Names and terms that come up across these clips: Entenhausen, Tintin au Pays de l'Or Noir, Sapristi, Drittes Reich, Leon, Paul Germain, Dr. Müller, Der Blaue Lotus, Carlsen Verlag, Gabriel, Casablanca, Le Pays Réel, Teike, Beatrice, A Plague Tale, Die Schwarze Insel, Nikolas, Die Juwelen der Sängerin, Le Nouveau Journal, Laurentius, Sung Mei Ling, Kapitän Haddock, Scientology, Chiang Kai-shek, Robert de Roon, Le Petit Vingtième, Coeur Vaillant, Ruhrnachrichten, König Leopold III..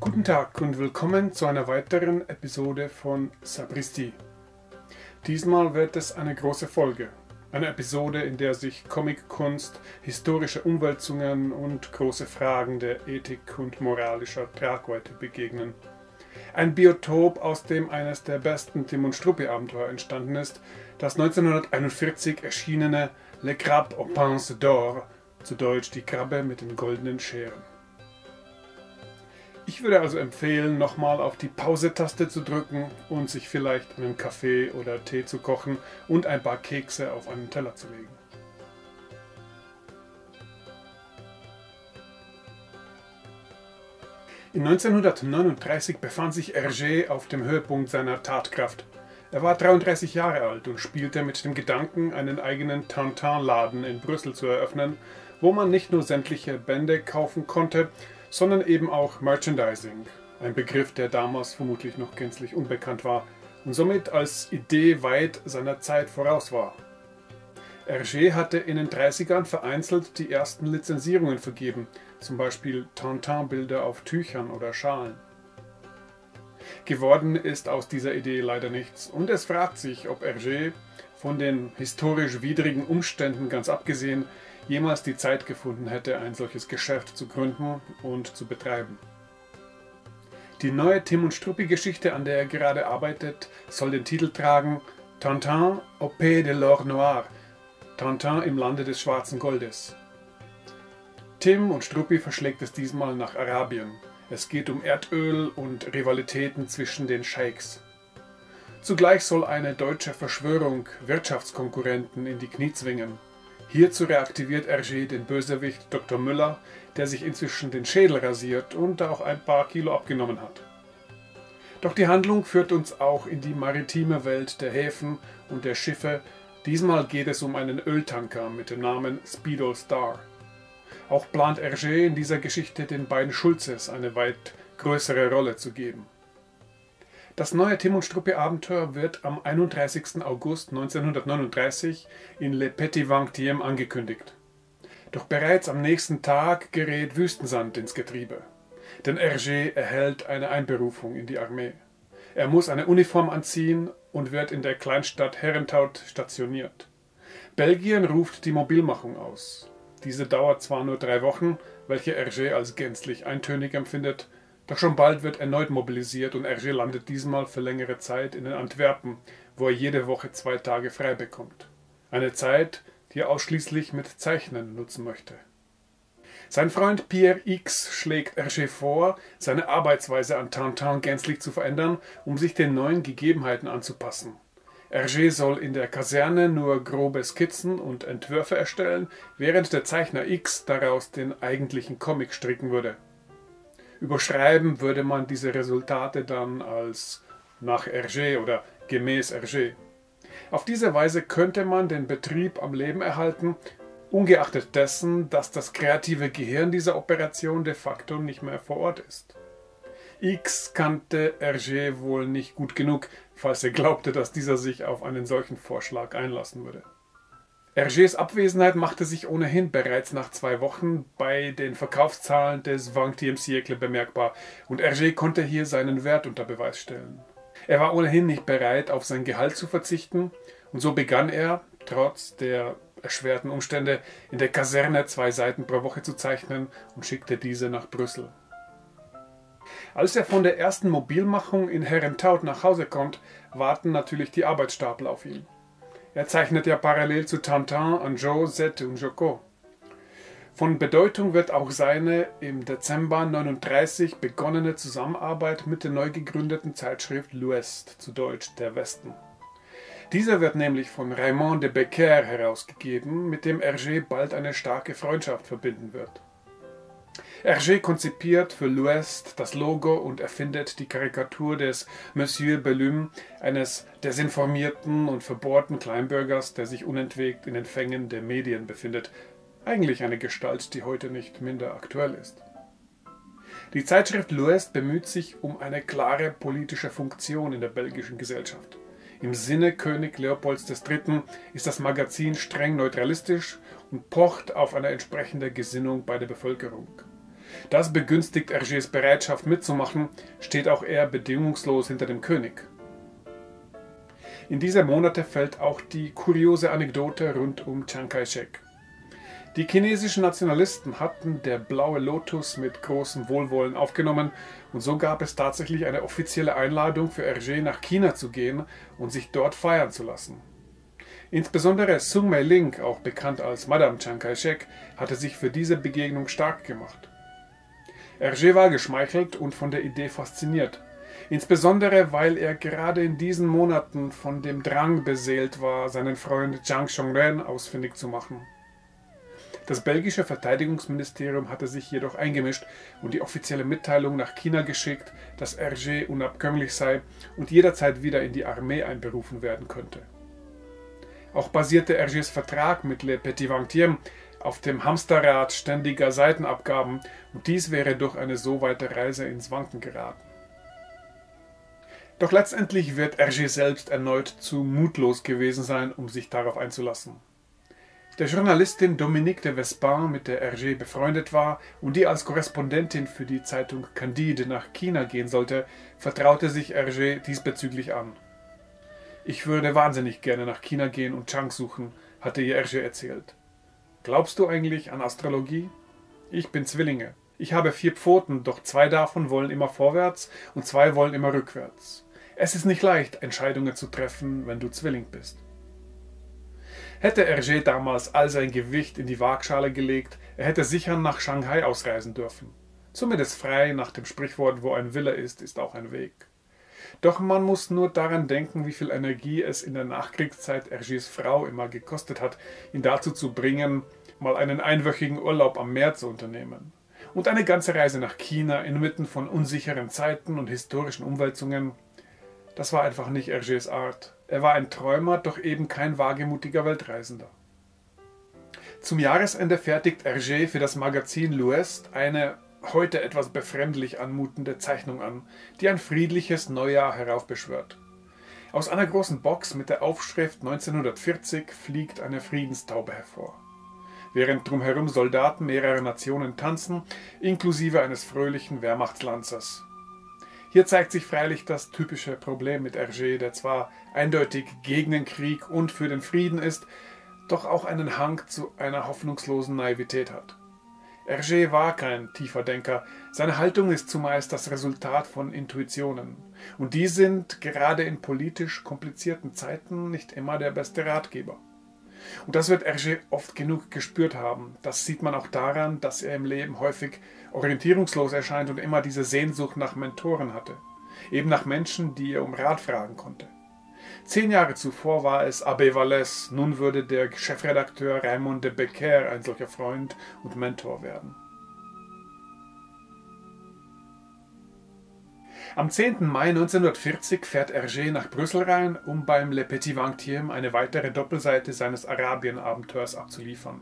Guten Tag und willkommen zu einer weiteren Episode von Sapristi. Diesmal wird es eine große Folge. Eine Episode, in der sich Comickunst, historische Umwälzungen und große Fragen der Ethik und moralischer Tragweite begegnen. Ein Biotop, aus dem eines der besten Tim und Struppi-Abenteuer entstanden ist, das 1941 erschienene Le Crabe aux Pinces d'Or, zu Deutsch die Krabbe mit den goldenen Scheren. Ich würde also empfehlen, nochmal auf die Pause-Taste zu drücken und sich vielleicht einen Kaffee oder Tee zu kochen und ein paar Kekse auf einen Teller zu legen. In 1939 befand sich Hergé auf dem Höhepunkt seiner Tatkraft. Er war 33 Jahre alt und spielte mit dem Gedanken, einen eigenen Tintin-Laden in Brüssel zu eröffnen, wo man nicht nur sämtliche Bände kaufen konnte, sondern eben auch Merchandising, ein Begriff, der damals vermutlich noch gänzlich unbekannt war und somit als Idee weit seiner Zeit voraus war. Hergé hatte in den 30ern vereinzelt die ersten Lizenzierungen vergeben, zum Beispiel Tintin-Bilder auf Tüchern oder Schalen. Geworden ist aus dieser Idee leider nichts und es fragt sich, ob Hergé, von den historisch widrigen Umständen ganz abgesehen, jemals die Zeit gefunden hätte, ein solches Geschäft zu gründen und zu betreiben. Die neue Tim und Struppi-Geschichte, an der er gerade arbeitet, soll den Titel tragen Tintin au Pays de l'Or Noir, Tintin im Lande des schwarzen Goldes. Tim und Struppi verschlägt es diesmal nach Arabien. Es geht um Erdöl und Rivalitäten zwischen den Scheichs. Zugleich soll eine deutsche Verschwörung Wirtschaftskonkurrenten in die Knie zwingen. Hierzu reaktiviert Hergé den Bösewicht Dr. Müller, der sich inzwischen den Schädel rasiert und auch ein paar Kilo abgenommen hat. Doch die Handlung führt uns auch in die maritime Welt der Häfen und der Schiffe. Diesmal geht es um einen Öltanker mit dem Namen Speedol Star. Auch plant Hergé in dieser Geschichte den beiden Schulzes eine weit größere Rolle zu geben. Das neue Tim und Struppi-Abenteuer wird am 31. August 1939 in Le Petit Vingtième angekündigt. Doch bereits am nächsten Tag gerät Wüstensand ins Getriebe. Denn Hergé erhält eine Einberufung in die Armee. Er muss eine Uniform anziehen und wird in der Kleinstadt Herrentaut stationiert. Belgien ruft die Mobilmachung aus. Diese dauert zwar nur 3 Wochen, welche Hergé als gänzlich eintönig empfindet, doch schon bald wird erneut mobilisiert und Hergé landet diesmal für längere Zeit in Antwerpen, wo er jede Woche 2 Tage frei bekommt. Eine Zeit, die er ausschließlich mit Zeichnen nutzen möchte. Sein Freund Pierre X schlägt Hergé vor, seine Arbeitsweise an Tintin gänzlich zu verändern, um sich den neuen Gegebenheiten anzupassen. Hergé soll in der Kaserne nur grobe Skizzen und Entwürfe erstellen, während der Zeichner X daraus den eigentlichen Comic stricken würde. Überschreiben würde man diese Resultate dann als nach Hergé oder gemäß Hergé. Auf diese Weise könnte man den Betrieb am Leben erhalten, ungeachtet dessen, dass das kreative Gehirn dieser Operation de facto nicht mehr vor Ort ist. X kannte Hergé wohl nicht gut genug, falls er glaubte, dass dieser sich auf einen solchen Vorschlag einlassen würde. Hergés Abwesenheit machte sich ohnehin bereits nach 2 Wochen bei den Verkaufszahlen des XXe Siècle bemerkbar und Hergé konnte hier seinen Wert unter Beweis stellen. Er war ohnehin nicht bereit, auf sein Gehalt zu verzichten und so begann er, trotz der erschwerten Umstände, in der Kaserne 2 Seiten pro Woche zu zeichnen und schickte diese nach Brüssel. Als er von der ersten Mobilmachung in Herrentaut nach Hause kommt, warten natürlich die Arbeitsstapel auf ihn. Er zeichnet ja parallel zu Tintin, Anjou, Sette und Joko. Von Bedeutung wird auch seine im Dezember 1939 begonnene Zusammenarbeit mit der neu gegründeten Zeitschrift L'Ouest, zu Deutsch Der Westen. Dieser wird nämlich von Raymond de Becker herausgegeben, mit dem Hergé bald eine starke Freundschaft verbinden wird. Hergé konzipiert für L'Ouest das Logo und erfindet die Karikatur des Monsieur Bellume, eines desinformierten und verbohrten Kleinbürgers, der sich unentwegt in den Fängen der Medien befindet. Eigentlich eine Gestalt, die heute nicht minder aktuell ist. Die Zeitschrift L'Ouest bemüht sich um eine klare politische Funktion in der belgischen Gesellschaft. Im Sinne König Leopolds III. Ist das Magazin streng neutralistisch und pocht auf eine entsprechende Gesinnung bei der Bevölkerung. Das begünstigt Hergés Bereitschaft mitzumachen, steht auch er bedingungslos hinter dem König. In diese Monate fällt auch die kuriose Anekdote rund um Chiang Kai-shek. Die chinesischen Nationalisten hatten Der Blaue Lotus mit großem Wohlwollen aufgenommen und so gab es tatsächlich eine offizielle Einladung für Hergé nach China zu gehen und sich dort feiern zu lassen. Insbesondere Sung Mei Ling, auch bekannt als Madame Chiang Kai-shek, hatte sich für diese Begegnung stark gemacht. Hergé war geschmeichelt und von der Idee fasziniert. Insbesondere, weil er gerade in diesen Monaten von dem Drang beseelt war, seinen Freund Zhang Chongren ausfindig zu machen. Das belgische Verteidigungsministerium hatte sich jedoch eingemischt und die offizielle Mitteilung nach China geschickt, dass Hergé unabkömmlich sei und jederzeit wieder in die Armee einberufen werden könnte. Auch basierte Hergés Vertrag mit Le Petit Vingtième auf dem Hamsterrad ständiger Seitenabgaben und dies wäre durch eine so weite Reise ins Wanken geraten. Doch letztendlich wird Hergé selbst erneut zu mutlos gewesen sein, um sich darauf einzulassen. Der Journalistin Dominique de Vespin, mit der Hergé befreundet war und die als Korrespondentin für die Zeitung Candide nach China gehen sollte, vertraute sich Hergé diesbezüglich an. »Ich würde wahnsinnig gerne nach China gehen und Chiang suchen«, hatte ihr Hergé erzählt. »Glaubst du eigentlich an Astrologie? Ich bin Zwillinge. Ich habe 4 Pfoten, doch 2 davon wollen immer vorwärts und 2 wollen immer rückwärts. Es ist nicht leicht, Entscheidungen zu treffen, wenn du Zwilling bist.« Hätte Hergé damals all sein Gewicht in die Waagschale gelegt, er hätte sicher nach Shanghai ausreisen dürfen. Zumindest frei nach dem Sprichwort, wo ein Wille ist, ist auch ein Weg. Doch man muss nur daran denken, wie viel Energie es in der Nachkriegszeit Hergés Frau immer gekostet hat, ihn dazu zu bringen, mal einen einwöchigen Urlaub am Meer zu unternehmen. Und eine ganze Reise nach China inmitten von unsicheren Zeiten und historischen Umwälzungen, das war einfach nicht Hergés Art. Er war ein Träumer, doch eben kein wagemutiger Weltreisender. Zum Jahresende fertigt Hergé für das Magazin L'Ouest eine heute etwas befremdlich anmutende Zeichnung an, die ein friedliches Neujahr heraufbeschwört. Aus einer großen Box mit der Aufschrift 1940 fliegt eine Friedenstaube hervor. Während drumherum Soldaten mehrerer Nationen tanzen, inklusive eines fröhlichen Wehrmachtslanzers. Hier zeigt sich freilich das typische Problem mit Hergé, der zwar eindeutig gegen den Krieg und für den Frieden ist, doch auch einen Hang zu einer hoffnungslosen Naivität hat. Hergé war kein tiefer Denker, seine Haltung ist zumeist das Resultat von Intuitionen. Und die sind gerade in politisch komplizierten Zeiten nicht immer der beste Ratgeber. Und das wird Hergé oft genug gespürt haben. Das sieht man auch daran, dass er im Leben häufig orientierungslos erscheint und immer diese Sehnsucht nach Mentoren hatte. Eben nach Menschen, die er um Rat fragen konnte. 10 Jahre zuvor war es Abbé Vallès, nun würde der Chefredakteur Raymond de Becker ein solcher Freund und Mentor werden. Am 10. Mai 1940 fährt Hergé nach Brüssel rein, um beim Le Petit Vingtième eine weitere Doppelseite seines Arabien-Abenteuers abzuliefern.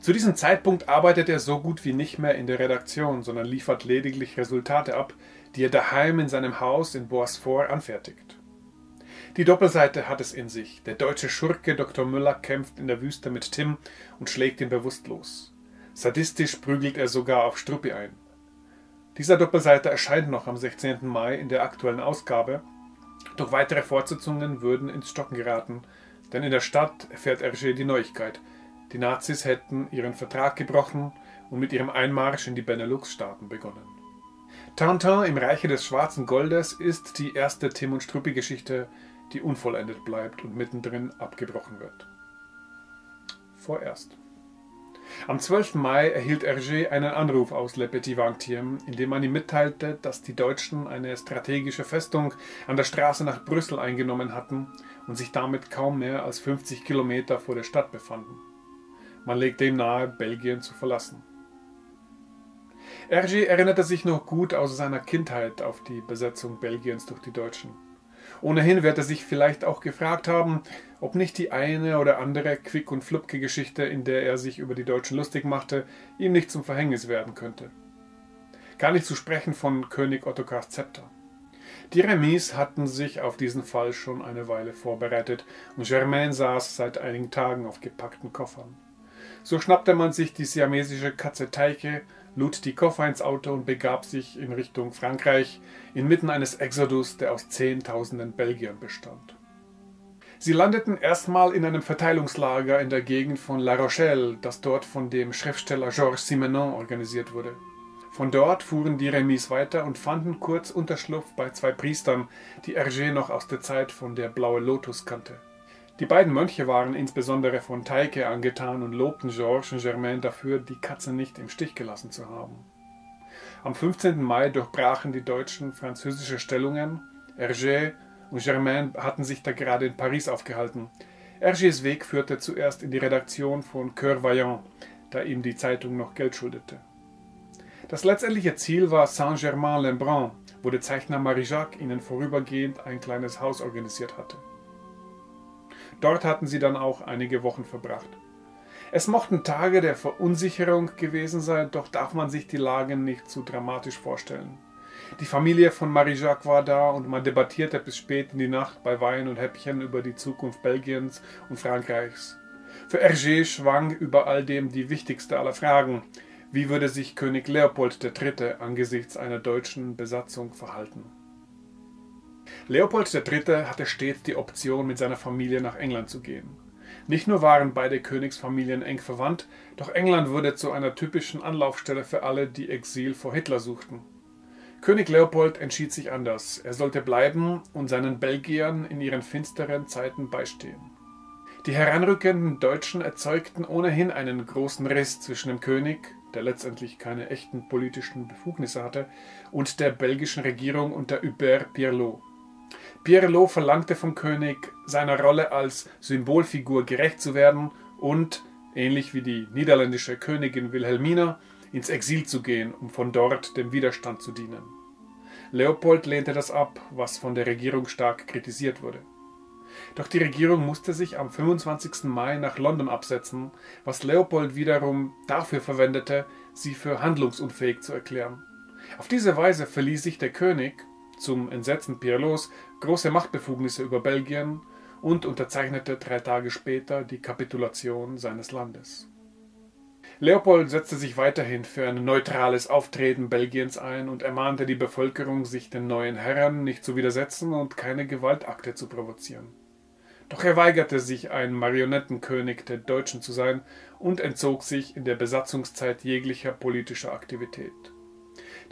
Zu diesem Zeitpunkt arbeitet er so gut wie nicht mehr in der Redaktion, sondern liefert lediglich Resultate ab, die er daheim in seinem Haus in Boisfort anfertigt. Die Doppelseite hat es in sich. Der deutsche Schurke Dr. Müller kämpft in der Wüste mit Tim und schlägt ihn bewusstlos. Sadistisch prügelt er sogar auf Struppi ein. Dieser Doppelseite erscheint noch am 16. Mai in der aktuellen Ausgabe, doch weitere Fortsetzungen würden ins Stocken geraten, Denn in der Stadt erfährt Hergé die Neuigkeit. Die Nazis hätten ihren Vertrag gebrochen und mit ihrem Einmarsch in die Benelux-Staaten begonnen. Tintin im Reiche des schwarzen Goldes ist die erste Tim und Struppi-Geschichte, die unvollendet bleibt und mittendrin abgebrochen wird. Vorerst. Am 12. Mai erhielt Hergé einen Anruf aus Le Petit Vingtième, in dem man ihm mitteilte, dass die Deutschen eine strategische Festung an der Straße nach Brüssel eingenommen hatten und sich damit kaum mehr als 50 Kilometer vor der Stadt befanden. Man legte ihm nahe, Belgien zu verlassen. Hergé erinnerte sich noch gut aus seiner Kindheit auf die Besetzung Belgiens durch die Deutschen. Ohnehin wird er sich vielleicht auch gefragt haben, ob nicht die eine oder andere Quick- und Flupke-Geschichte, in der er sich über die Deutschen lustig machte, ihm nicht zum Verhängnis werden könnte. Gar nicht zu sprechen von König Ottokars Zepter. Die Remis hatten sich auf diesen Fall schon eine Weile vorbereitet und Germain saß seit einigen Tagen auf gepackten Koffern. So schnappte man sich die siamesische Katze Teike, lud die Koffer ins Auto und begab sich in Richtung Frankreich, inmitten eines Exodus, der aus Zehntausenden Belgiern bestand. Sie landeten erstmal in einem Verteilungslager in der Gegend von La Rochelle, das dort von dem Schriftsteller Georges Simenon organisiert wurde. Von dort fuhren die Remis weiter und fanden kurz Unterschlupf bei zwei Priestern, die Hergé noch aus der Zeit von Der Blaue Lotus kannte. Die beiden Mönche waren insbesondere von Teike angetan und lobten Georges und Germain dafür, die Katze nicht im Stich gelassen zu haben. Am 15. Mai durchbrachen die Deutschen französische Stellungen. Hergé und Germain hatten sich da gerade in Paris aufgehalten. Hergés Weg führte zuerst in die Redaktion von Coeur Vaillant, da ihm die Zeitung noch Geld schuldete. Das letztendliche Ziel war Saint-Germain-Lembrun, wo der Zeichner Marie-Jacques ihnen vorübergehend ein kleines Haus organisiert hatte. Dort hatten sie dann auch einige Wochen verbracht. Es mochten Tage der Verunsicherung gewesen sein, doch darf man sich die Lage nicht zu dramatisch vorstellen. Die Familie von Marie-Jacques war da und man debattierte bis spät in die Nacht bei Wein und Häppchen über die Zukunft Belgiens und Frankreichs. Für Hergé schwang über all dem die wichtigste aller Fragen: Wie würde sich König Leopold III. Angesichts einer deutschen Besatzung verhalten? Leopold III. Hatte stets die Option, mit seiner Familie nach England zu gehen. Nicht nur waren beide Königsfamilien eng verwandt, doch England wurde zu einer typischen Anlaufstelle für alle, die Exil vor Hitler suchten. König Leopold entschied sich anders. Er sollte bleiben und seinen Belgiern in ihren finsteren Zeiten beistehen. Die heranrückenden Deutschen erzeugten ohnehin einen großen Riss zwischen dem König, der letztendlich keine echten politischen Befugnisse hatte, und der belgischen Regierung unter Hubert Pierlot. Pierlot verlangte vom König, seiner Rolle als Symbolfigur gerecht zu werden und, ähnlich wie die niederländische Königin Wilhelmina, ins Exil zu gehen, um von dort dem Widerstand zu dienen. Leopold lehnte das ab, was von der Regierung stark kritisiert wurde. Doch die Regierung musste sich am 25. Mai nach London absetzen, was Leopold wiederum dafür verwendete, sie für handlungsunfähig zu erklären. Auf diese Weise verließ sich der König, zum Entsetzen Pierlots, große Machtbefugnisse über Belgien und unterzeichnete 3 Tage später die Kapitulation seines Landes. Leopold setzte sich weiterhin für ein neutrales Auftreten Belgiens ein und ermahnte die Bevölkerung, sich den neuen Herren nicht zu widersetzen und keine Gewaltakte zu provozieren. Doch er weigerte sich, ein Marionettenkönig der Deutschen zu sein und entzog sich in der Besatzungszeit jeglicher politischer Aktivität.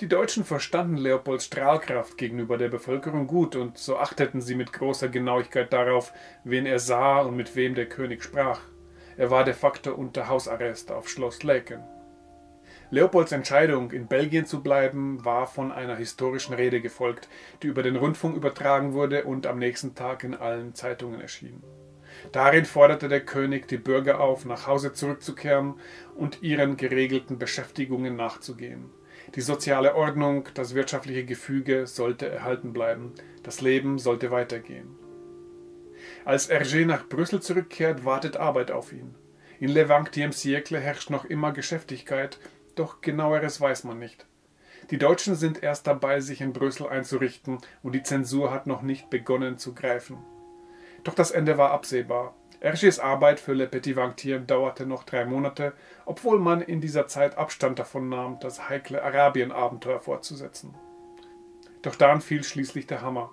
Die Deutschen verstanden Leopolds Strahlkraft gegenüber der Bevölkerung gut und so achteten sie mit großer Genauigkeit darauf, wen er sah und mit wem der König sprach. Er war de facto unter Hausarrest auf Schloss Laeken. Leopolds Entscheidung, in Belgien zu bleiben, war von einer historischen Rede gefolgt, die über den Rundfunk übertragen wurde und am nächsten Tag in allen Zeitungen erschien. Darin forderte der König die Bürger auf, nach Hause zurückzukehren und ihren geregelten Beschäftigungen nachzugehen. Die soziale Ordnung, das wirtschaftliche Gefüge sollte erhalten bleiben. Das Leben sollte weitergehen. Als Hergé nach Brüssel zurückkehrt, wartet Arbeit auf ihn. In Le XXe Siècle herrscht noch immer Geschäftigkeit, doch genaueres weiß man nicht. Die Deutschen sind erst dabei, sich in Brüssel einzurichten und die Zensur hat noch nicht begonnen zu greifen. Doch das Ende war absehbar. Hergés Arbeit für Le Petit Vingtième dauerte noch 3 Monate, obwohl man in dieser Zeit Abstand davon nahm, das heikle Arabien-Abenteuer fortzusetzen. Doch dann fiel schließlich der Hammer.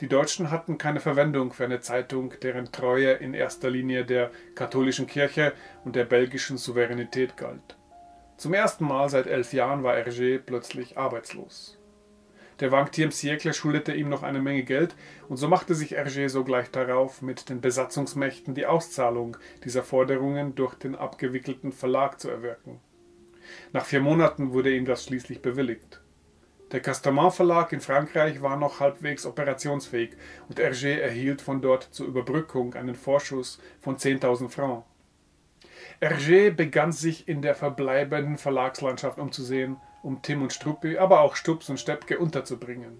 Die Deutschen hatten keine Verwendung für eine Zeitung, deren Treue in erster Linie der katholischen Kirche und der belgischen Souveränität galt. Zum ersten Mal seit 11 Jahren war Hergé plötzlich arbeitslos. Der Vingtième-Siècle schuldete ihm noch eine Menge Geld, und so machte sich Hergé sogleich darauf, mit den Besatzungsmächten die Auszahlung dieser Forderungen durch den abgewickelten Verlag zu erwirken. Nach 4 Monaten wurde ihm das schließlich bewilligt. Der Casterman-Verlag in Frankreich war noch halbwegs operationsfähig, und Hergé erhielt von dort zur Überbrückung einen Vorschuss von 10.000 Francs. Hergé begann sich in der verbleibenden Verlagslandschaft umzusehen, um Tim und Struppi, aber auch Stups und Steppke unterzubringen.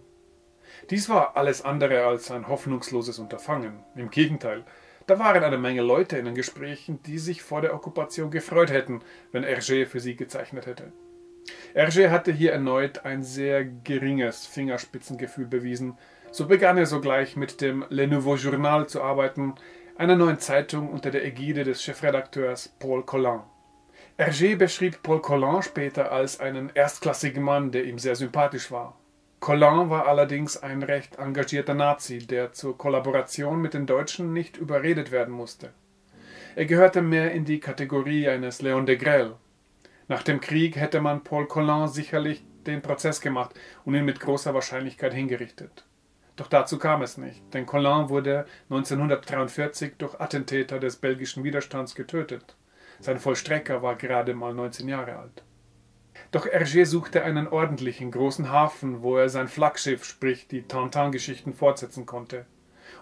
Dies war alles andere als ein hoffnungsloses Unterfangen. Im Gegenteil, da waren eine Menge Leute in den Gesprächen, die sich vor der Okkupation gefreut hätten, wenn Hergé für sie gezeichnet hätte. Hergé hatte hier erneut ein sehr geringes Fingerspitzengefühl bewiesen. So begann er sogleich mit dem Le Nouveau Journal zu arbeiten, einer neuen Zeitung unter der Ägide des Chefredakteurs Paul Collin. Hergé beschrieb Paul Collin später als einen erstklassigen Mann, der ihm sehr sympathisch war. Collin war allerdings ein recht engagierter Nazi, der zur Kollaboration mit den Deutschen nicht überredet werden musste. Er gehörte mehr in die Kategorie eines Léon Degrelle. Nach dem Krieg hätte man Paul Collin sicherlich den Prozess gemacht und ihn mit großer Wahrscheinlichkeit hingerichtet. Doch dazu kam es nicht, denn Collin wurde 1943 durch Attentäter des belgischen Widerstands getötet. Sein Vollstrecker war gerade mal 19 Jahre alt. Doch Hergé suchte einen ordentlichen, großen Hafen, wo er sein Flaggschiff, sprich die Tintin-Geschichten, fortsetzen konnte.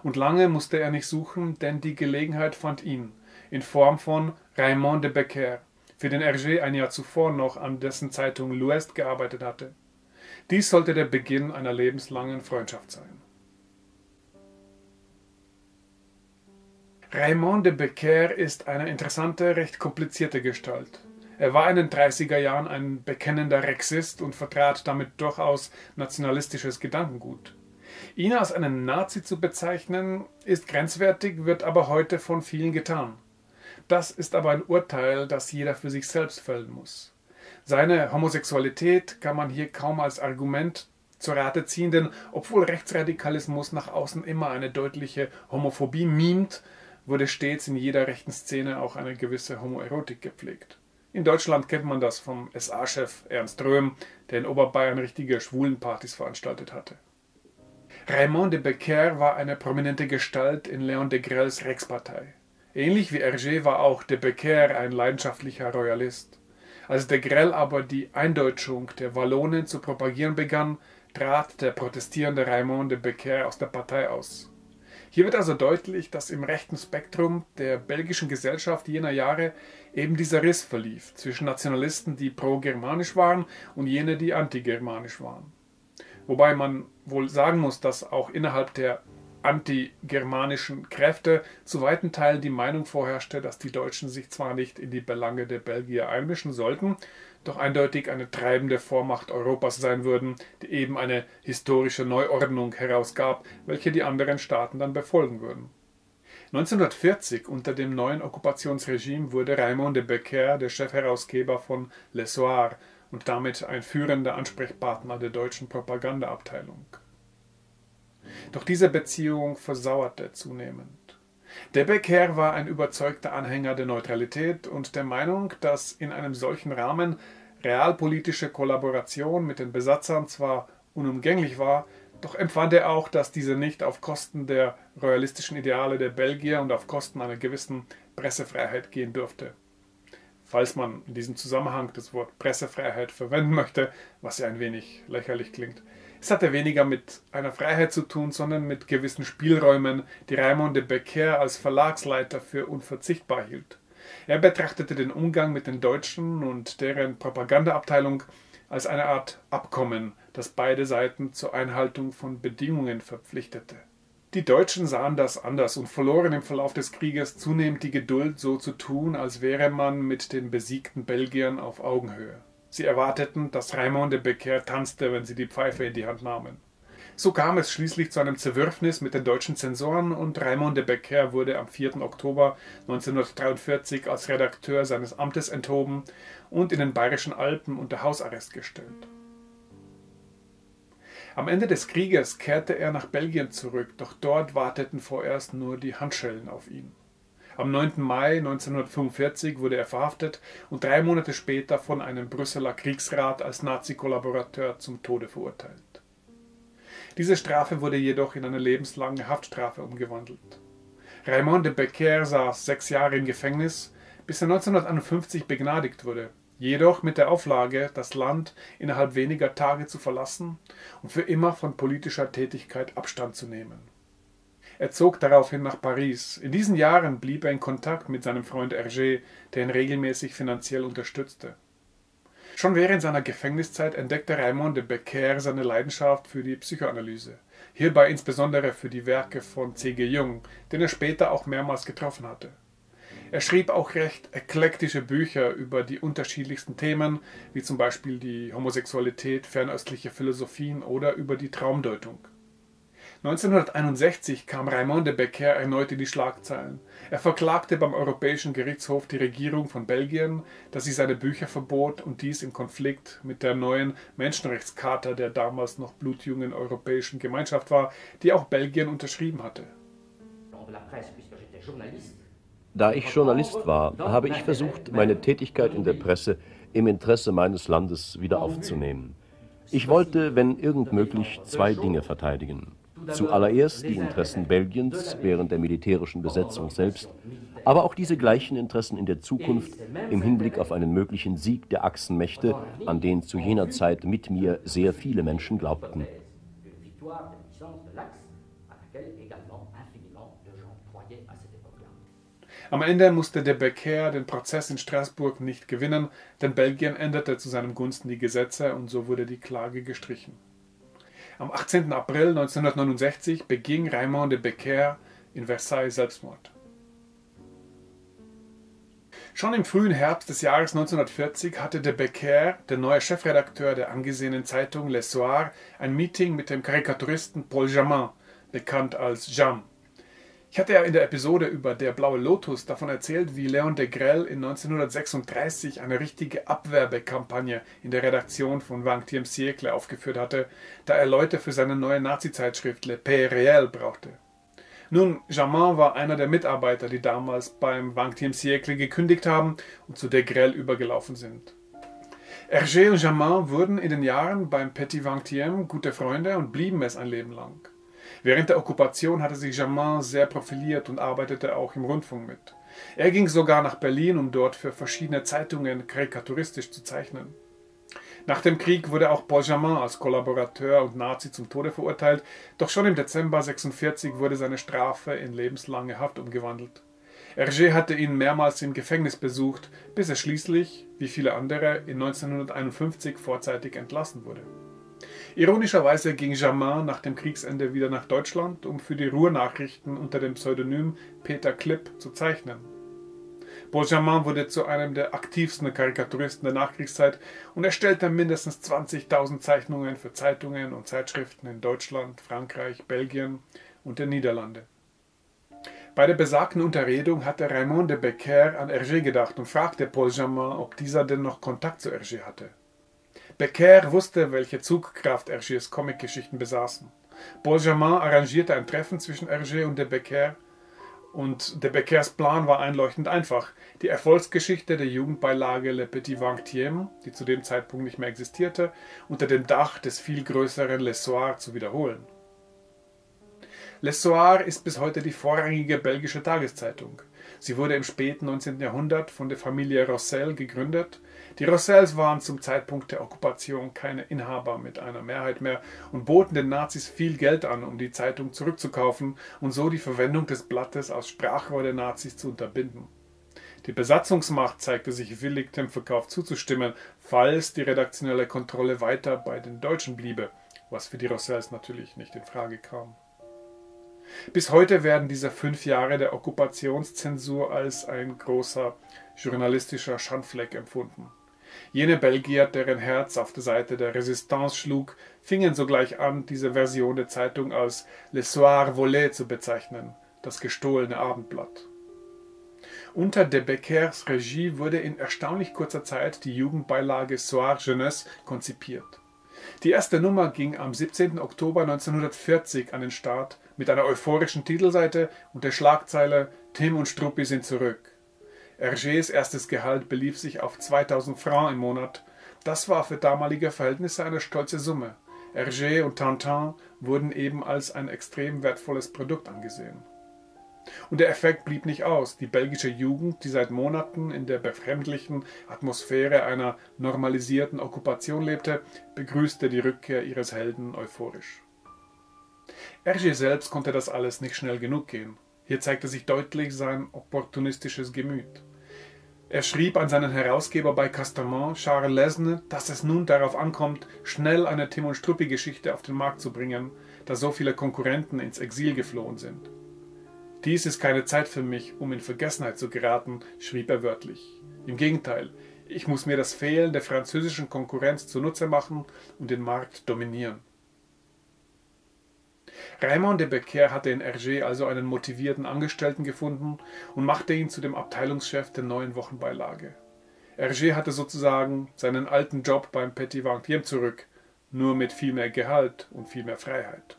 Und lange musste er nicht suchen, denn die Gelegenheit fand ihn, in Form von Raymond de Becker, für den Hergé ein Jahr zuvor noch an dessen Zeitung L'Ouest gearbeitet hatte. Dies sollte der Beginn einer lebenslangen Freundschaft sein. Raymond de Becker ist eine interessante, recht komplizierte Gestalt. Er war in den 30er Jahren ein bekennender Rexist und vertrat damit durchaus nationalistisches Gedankengut. Ihn als einen Nazi zu bezeichnen, ist grenzwertig, wird aber heute von vielen getan. Das ist aber ein Urteil, das jeder für sich selbst fällen muss. Seine Homosexualität kann man hier kaum als Argument zur Rate ziehen, denn obwohl Rechtsradikalismus nach außen immer eine deutliche Homophobie mimt, wurde stets in jeder rechten Szene auch eine gewisse Homoerotik gepflegt. In Deutschland kennt man das vom SA-Chef Ernst Röhm, der in Oberbayern richtige Schwulenpartys veranstaltet hatte. Raymond de Becker war eine prominente Gestalt in Léon Degrelles Rex-Partei. Ähnlich wie Hergé war auch de Becker ein leidenschaftlicher Royalist. Als Degrelle aber die Eindeutschung der Wallonen zu propagieren begann, trat der protestierende Raymond de Becker aus der Partei aus. Hier wird also deutlich, dass im rechten Spektrum der belgischen Gesellschaft jener Jahre eben dieser Riss verlief zwischen Nationalisten, die pro-germanisch waren, und jene, die anti-germanisch waren. Wobei man wohl sagen muss, dass auch innerhalb der anti-germanischen Kräfte zu weiten Teilen die Meinung vorherrschte, dass die Deutschen sich zwar nicht in die Belange der Belgier einmischen sollten, doch eindeutig eine treibende Vormacht Europas sein würden, die eben eine historische Neuordnung herausgab, welche die anderen Staaten dann befolgen würden. 1940 unter dem neuen Okkupationsregime wurde Raymond de Becker der Chefherausgeber von Le Soir und damit ein führender Ansprechpartner der deutschen Propagandaabteilung. Doch diese Beziehung versauerte zunehmend. De Becker war ein überzeugter Anhänger der Neutralität und der Meinung, dass in einem solchen Rahmen realpolitische Kollaboration mit den Besatzern zwar unumgänglich war, doch empfand er auch, dass diese nicht auf Kosten der royalistischen Ideale der Belgier und auf Kosten einer gewissen Pressefreiheit gehen dürfte. Falls man in diesem Zusammenhang das Wort Pressefreiheit verwenden möchte, was ja ein wenig lächerlich klingt. Es hatte weniger mit einer Freiheit zu tun, sondern mit gewissen Spielräumen, die Raymond de Becker als Verlagsleiter für unverzichtbar hielt. Er betrachtete den Umgang mit den Deutschen und deren Propagandaabteilung als eine Art Abkommen, das beide Seiten zur Einhaltung von Bedingungen verpflichtete. Die Deutschen sahen das anders und verloren im Verlauf des Krieges zunehmend die Geduld, so zu tun, als wäre man mit den besiegten Belgiern auf Augenhöhe. Sie erwarteten, dass Raymond de Becker tanzte, wenn sie die Pfeife in die Hand nahmen. So kam es schließlich zu einem Zerwürfnis mit den deutschen Zensoren und Raymond de Becker wurde am 4. Oktober 1943 als Redakteur seines Amtes enthoben und in den Bayerischen Alpen unter Hausarrest gestellt. Am Ende des Krieges kehrte er nach Belgien zurück, doch dort warteten vorerst nur die Handschellen auf ihn. Am 9. Mai 1945 wurde er verhaftet und 3 Monate später von einem Brüsseler Kriegsrat als Nazi-Kollaborateur zum Tode verurteilt. Diese Strafe wurde jedoch in eine lebenslange Haftstrafe umgewandelt. Raymond de Becker saß 6 Jahre im Gefängnis, bis er 1951 begnadigt wurde, jedoch mit der Auflage, das Land innerhalb weniger Tage zu verlassen und für immer von politischer Tätigkeit Abstand zu nehmen. Er zog daraufhin nach Paris. In diesen Jahren blieb er in Kontakt mit seinem Freund Hergé, der ihn regelmäßig finanziell unterstützte. Schon während seiner Gefängniszeit entdeckte Raymond de Becker seine Leidenschaft für die Psychoanalyse, hierbei insbesondere für die Werke von C.G. Jung, den er später auch mehrmals getroffen hatte. Er schrieb auch recht eklektische Bücher über die unterschiedlichsten Themen, wie zum Beispiel die Homosexualität, fernöstliche Philosophien oder über die Traumdeutung. 1961 kam Raymond de Becker erneut in die Schlagzeilen. Er verklagte beim Europäischen Gerichtshof die Regierung von Belgien, dass sie seine Bücher verbot und dies im Konflikt mit der neuen Menschenrechtscharta der damals noch blutjungen Europäischen Gemeinschaft war, die auch Belgien unterschrieben hatte. Da ich Journalist war, habe ich versucht, meine Tätigkeit in der Presse im Interesse meines Landes wieder aufzunehmen. Ich wollte, wenn irgend möglich, 2 Dinge verteidigen. Zuallererst die Interessen Belgiens während der militärischen Besetzung selbst, aber auch diese gleichen Interessen in der Zukunft im Hinblick auf einen möglichen Sieg der Achsenmächte, an den zu jener Zeit mit mir sehr viele Menschen glaubten. Am Ende musste de Becker den Prozess in Straßburg nicht gewinnen, denn Belgien änderte zu seinem Gunsten die Gesetze und so wurde die Klage gestrichen. Am 18. April 1969 beging Raymond de Becker in Versailles Selbstmord. Schon im frühen Herbst des Jahres 1940 hatte de Becker, der neue Chefredakteur der angesehenen Zeitung Le Soir, ein Meeting mit dem Karikaturisten Paul Germain, bekannt als Jam. Ich hatte ja in der Episode über Der Blaue Lotus davon erzählt, wie Léon Degrelle in 1936 eine richtige Abwerbekampagne in der Redaktion von Vingtième Siècle aufgeführt hatte, da er Leute für seine neue Nazi-Zeitschrift Le Pays Réel brauchte. Nun, Jamin war einer der Mitarbeiter, die damals beim Vingtième Siècle gekündigt haben und zu Degrelle übergelaufen sind. Hergé und Jamin wurden in den Jahren beim Petit Vingtième gute Freunde und blieben es ein Leben lang. Während der Okkupation hatte sich Germain sehr profiliert und arbeitete auch im Rundfunk mit. Er ging sogar nach Berlin, um dort für verschiedene Zeitungen karikaturistisch zu zeichnen. Nach dem Krieg wurde auch Paul Germain als Kollaborateur und Nazi zum Tode verurteilt, doch schon im Dezember 1946 wurde seine Strafe in lebenslange Haft umgewandelt. Hergé hatte ihn mehrmals im Gefängnis besucht, bis er schließlich, wie viele andere, in 1951 vorzeitig entlassen wurde. Ironischerweise ging Germain nach dem Kriegsende wieder nach Deutschland, um für die Ruhrnachrichten unter dem Pseudonym Peter Klipp zu zeichnen. Paul Germain wurde zu einem der aktivsten Karikaturisten der Nachkriegszeit und erstellte mindestens 20.000 Zeichnungen für Zeitungen und Zeitschriften in Deutschland, Frankreich, Belgien und den Niederlanden. Bei der besagten Unterredung hatte Raymond de Becker an Hergé gedacht und fragte Paul Germain, ob dieser denn noch Kontakt zu Hergé hatte. Becker wusste, welche Zugkraft Hergés Comicgeschichten besaßen. Paul Germain arrangierte ein Treffen zwischen Hergé und de Becker, und de Beckers Plan war einleuchtend einfach. Die Erfolgsgeschichte der Jugendbeilage Le Petit Vingtième, die zu dem Zeitpunkt nicht mehr existierte, unter dem Dach des viel größeren Le Soir zu wiederholen. Le Soir ist bis heute die vorrangige belgische Tageszeitung. Sie wurde im späten 19. Jahrhundert von der Familie Rossel gegründet. Die Rossels waren zum Zeitpunkt der Okkupation keine Inhaber mit einer Mehrheit mehr und boten den Nazis viel Geld an, um die Zeitung zurückzukaufen und so die Verwendung des Blattes als Sprachrohr der Nazis zu unterbinden. Die Besatzungsmacht zeigte sich willig, dem Verkauf zuzustimmen, falls die redaktionelle Kontrolle weiter bei den Deutschen bliebe, was für die Rossels natürlich nicht in Frage kam. Bis heute werden diese 5 Jahre der Okkupationszensur als ein großer journalistischer Schandfleck empfunden. Jene Belgier, deren Herz auf der Seite der Resistance schlug, fingen sogleich an, diese Version der Zeitung als Le Soir volé zu bezeichnen, das gestohlene Abendblatt. Unter de Beckers Regie wurde in erstaunlich kurzer Zeit die Jugendbeilage Soir Jeunesse konzipiert. Die erste Nummer ging am 17. Oktober 1940 an den Start mit einer euphorischen Titelseite und der Schlagzeile »Tim und Struppi sind zurück«. Hergés erstes Gehalt belief sich auf 2000 Francs im Monat. Das war für damalige Verhältnisse eine stolze Summe. Hergé und Tintin wurden eben als ein extrem wertvolles Produkt angesehen. Und der Effekt blieb nicht aus. Die belgische Jugend, die seit Monaten in der befremdlichen Atmosphäre einer normalisierten Okkupation lebte, begrüßte die Rückkehr ihres Helden euphorisch. Hergé selbst konnte das alles nicht schnell genug gehen. Hier zeigte sich deutlich sein opportunistisches Gemüt. Er schrieb an seinen Herausgeber bei Castamont, Charles Lesne, dass es nun darauf ankommt, schnell eine Tim- und Struppi-Geschichte auf den Markt zu bringen, da so viele Konkurrenten ins Exil geflohen sind. »Dies ist keine Zeit für mich, um in Vergessenheit zu geraten«, schrieb er wörtlich. »Im Gegenteil, ich muss mir das Fehlen der französischen Konkurrenz zunutze machen und den Markt dominieren.« Raymond de Becker hatte in Hergé also einen motivierten Angestellten gefunden und machte ihn zu dem Abteilungschef der neuen Wochenbeilage. Hergé hatte sozusagen seinen alten Job beim Petit Vingtième zurück, nur mit viel mehr Gehalt und viel mehr Freiheit.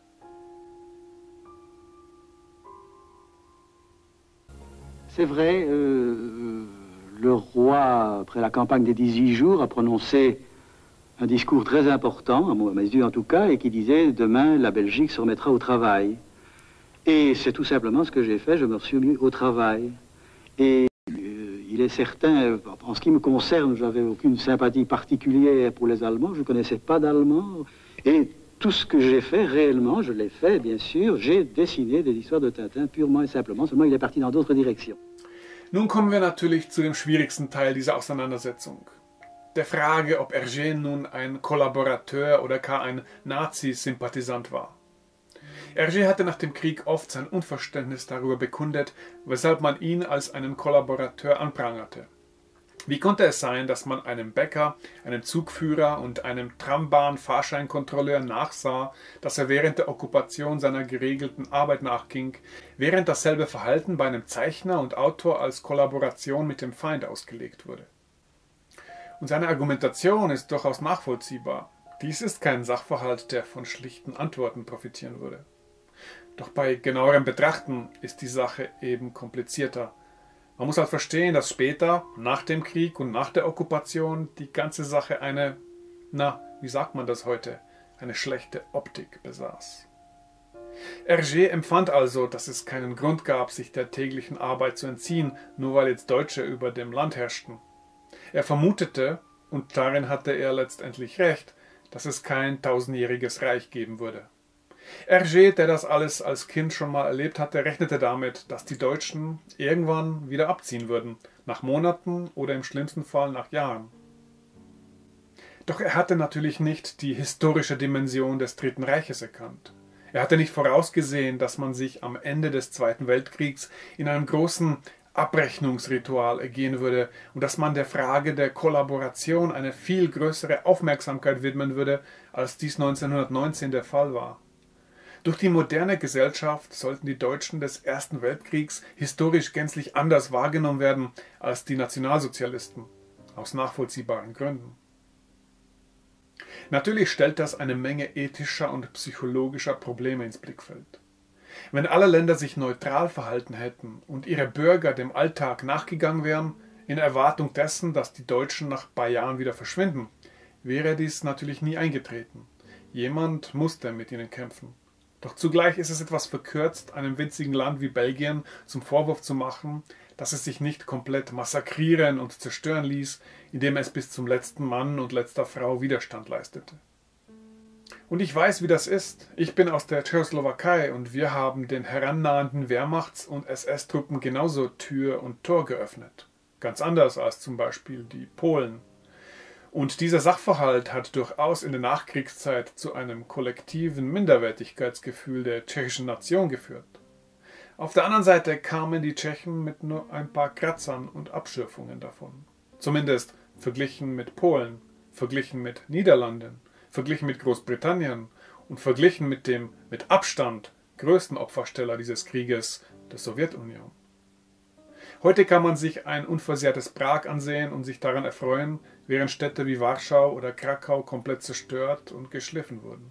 C'est vrai, le roi, après la campagne des 18 jours, a prononcé un discours très important, à mes yeux en tout cas, et qui disait « Demain, la Belgique se remettra au travail ». Et c'est tout simplement ce que j'ai fait, je me suis mis au travail. Et il est certain, en ce qui me concerne, je n'avais aucune sympathie particulière pour les Allemands, je ne connaissais pas d'Allemands. Et tout ce que j'ai fait réellement, je l'ai fait, bien sûr, j'ai dessiné des histoires de Tintin purement et simplement, seulement il est parti dans d'autres directions. Nun kommen wir natürlich zu dem schwierigsten Teil dieser Auseinandersetzung. Der Frage, ob Hergé nun ein Kollaborateur oder gar ein Nazi-Sympathisant war. Hergé hatte nach dem Krieg oft sein Unverständnis darüber bekundet, weshalb man ihn als einen Kollaborateur anprangerte. Wie konnte es sein, dass man einem Bäcker, einem Zugführer und einem Trambahn-Fahrscheinkontrolleur nachsah, dass er während der Okkupation seiner geregelten Arbeit nachging, während dasselbe Verhalten bei einem Zeichner und Autor als Kollaboration mit dem Feind ausgelegt wurde? Und seine Argumentation ist durchaus nachvollziehbar. Dies ist kein Sachverhalt, der von schlichten Antworten profitieren würde. Doch bei genauerem Betrachten ist die Sache eben komplizierter. Man muss halt verstehen, dass später, nach dem Krieg und nach der Okkupation, die ganze Sache eine, na, wie sagt man das heute, eine schlechte Optik besaß. Hergé empfand also, dass es keinen Grund gab, sich der täglichen Arbeit zu entziehen, nur weil jetzt Deutsche über dem Land herrschten. Er vermutete, und darin hatte er letztendlich recht, dass es kein tausendjähriges Reich geben würde. Hergé, der das alles als Kind schon mal erlebt hatte, rechnete damit, dass die Deutschen irgendwann wieder abziehen würden, nach Monaten oder im schlimmsten Fall nach Jahren. Doch er hatte natürlich nicht die historische Dimension des Dritten Reiches erkannt. Er hatte nicht vorausgesehen, dass man sich am Ende des Zweiten Weltkriegs in einem großen Abrechnungsritual ergehen würde und dass man der Frage der Kollaboration eine viel größere Aufmerksamkeit widmen würde, als dies 1919 der Fall war. Durch die moderne Gesellschaft sollten die Deutschen des Ersten Weltkriegs historisch gänzlich anders wahrgenommen werden als die Nationalsozialisten, aus nachvollziehbaren Gründen. Natürlich stellt das eine Menge ethischer und psychologischer Probleme ins Blickfeld. Wenn alle Länder sich neutral verhalten hätten und ihre Bürger dem Alltag nachgegangen wären, in Erwartung dessen, dass die Deutschen nach ein paar Jahren wieder verschwinden, wäre dies natürlich nie eingetreten. Jemand musste mit ihnen kämpfen. Doch zugleich ist es etwas verkürzt, einem winzigen Land wie Belgien zum Vorwurf zu machen, dass es sich nicht komplett massakrieren und zerstören ließ, indem es bis zum letzten Mann und letzter Frau Widerstand leistete. Und ich weiß, wie das ist. Ich bin aus der Tschechoslowakei und wir haben den herannahenden Wehrmachts- und SS-Truppen genauso Tür und Tor geöffnet. Ganz anders als zum Beispiel die Polen. Und dieser Sachverhalt hat durchaus in der Nachkriegszeit zu einem kollektiven Minderwertigkeitsgefühl der tschechischen Nation geführt. Auf der anderen Seite kamen die Tschechen mit nur ein paar Kratzern und Abschürfungen davon. Zumindest verglichen mit Polen, verglichen mit Niederlanden, verglichen mit Großbritannien und verglichen mit dem mit Abstand größten Opfersteller dieses Krieges, der Sowjetunion. Heute kann man sich ein unversehrtes Prag ansehen und sich daran erfreuen, während Städte wie Warschau oder Krakau komplett zerstört und geschliffen wurden.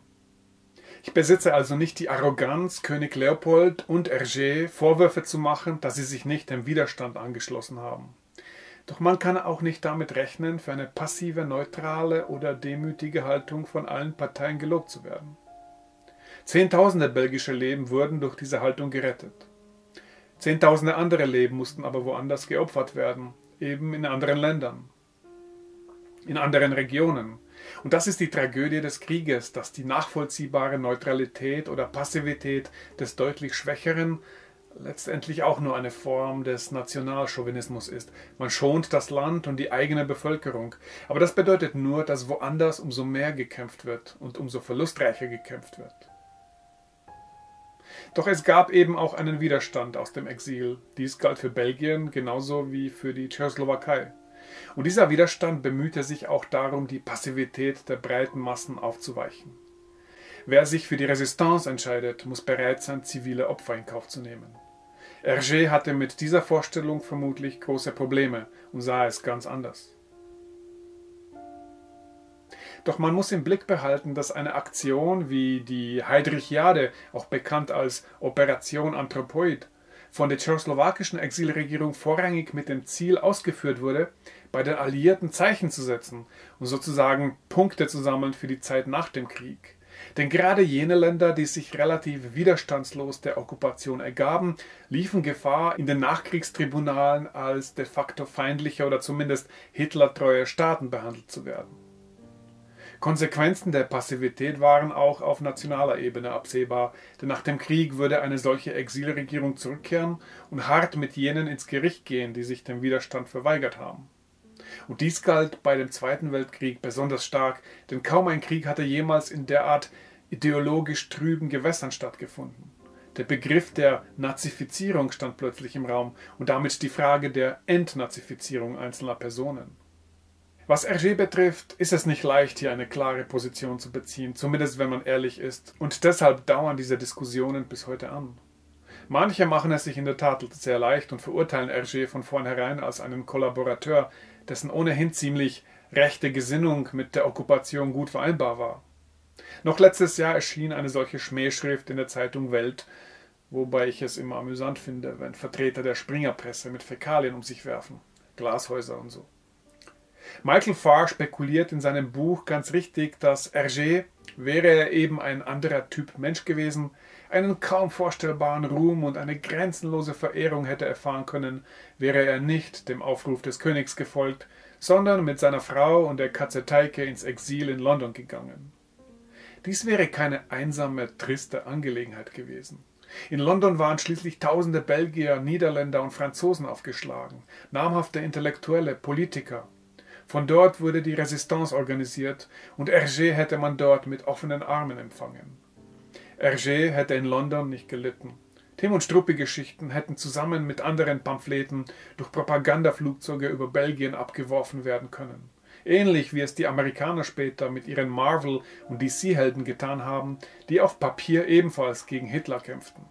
Ich besitze also nicht die Arroganz, König Leopold und Hergé Vorwürfe zu machen, dass sie sich nicht dem Widerstand angeschlossen haben. Doch man kann auch nicht damit rechnen, für eine passive, neutrale oder demütige Haltung von allen Parteien gelobt zu werden. Zehntausende belgische Leben wurden durch diese Haltung gerettet. Zehntausende andere Leben mussten aber woanders geopfert werden, eben in anderen Ländern, in anderen Regionen. Und das ist die Tragödie des Krieges, dass die nachvollziehbare Neutralität oder Passivität des deutlich Schwächeren letztendlich auch nur eine Form des Nationalchauvinismus ist. Man schont das Land und die eigene Bevölkerung. Aber das bedeutet nur, dass woanders umso mehr gekämpft wird und umso verlustreicher gekämpft wird. Doch es gab eben auch einen Widerstand aus dem Exil. Dies galt für Belgien genauso wie für die Tschechoslowakei. Und dieser Widerstand bemühte sich auch darum, die Passivität der breiten Massen aufzuweichen. Wer sich für die Resistance entscheidet, muss bereit sein, zivile Opfer in Kauf zu nehmen. Hergé hatte mit dieser Vorstellung vermutlich große Probleme und sah es ganz anders. Doch man muss im Blick behalten, dass eine Aktion wie die Heydrichiade, auch bekannt als Operation Anthropoid, von der tschechoslowakischen Exilregierung vorrangig mit dem Ziel ausgeführt wurde, bei den Alliierten Zeichen zu setzen und sozusagen Punkte zu sammeln für die Zeit nach dem Krieg. Denn gerade jene Länder, die sich relativ widerstandslos der Okkupation ergaben, liefen Gefahr, in den Nachkriegstribunalen als de facto feindliche oder zumindest hitlertreue Staaten behandelt zu werden. Konsequenzen der Passivität waren auch auf nationaler Ebene absehbar, denn nach dem Krieg würde eine solche Exilregierung zurückkehren und hart mit jenen ins Gericht gehen, die sich dem Widerstand verweigert haben. Und dies galt bei dem Zweiten Weltkrieg besonders stark, denn kaum ein Krieg hatte jemals in derart ideologisch trüben Gewässern stattgefunden. Der Begriff der Nazifizierung stand plötzlich im Raum und damit die Frage der Entnazifizierung einzelner Personen. Was Hergé betrifft, ist es nicht leicht, hier eine klare Position zu beziehen, zumindest wenn man ehrlich ist, und deshalb dauern diese Diskussionen bis heute an. Manche machen es sich in der Tat sehr leicht und verurteilen Hergé von vornherein als einen Kollaborateur, dessen ohnehin ziemlich rechte Gesinnung mit der Okkupation gut vereinbar war. Noch letztes Jahr erschien eine solche Schmähschrift in der Zeitung Welt, wobei ich es immer amüsant finde, wenn Vertreter der Springerpresse mit Fäkalien um sich werfen, Glashäuser und so. Michael Farr spekuliert in seinem Buch ganz richtig, dass Hergé, wäre er eben ein anderer Typ Mensch gewesen, einen kaum vorstellbaren Ruhm und eine grenzenlose Verehrung hätte erfahren können, wäre er nicht dem Aufruf des Königs gefolgt, sondern mit seiner Frau und der Katze Teike ins Exil in London gegangen. Dies wäre keine einsame, triste Angelegenheit gewesen. In London waren schließlich tausende Belgier, Niederländer und Franzosen aufgeschlagen, namhafte Intellektuelle, Politiker. Von dort wurde die Resistance organisiert und Hergé hätte man dort mit offenen Armen empfangen. Hergé hätte in London nicht gelitten. Tim und Struppi-Geschichten hätten zusammen mit anderen Pamphleten durch Propagandaflugzeuge über Belgien abgeworfen werden können. Ähnlich wie es die Amerikaner später mit ihren Marvel- und DC-Helden getan haben, die auf Papier ebenfalls gegen Hitler kämpften.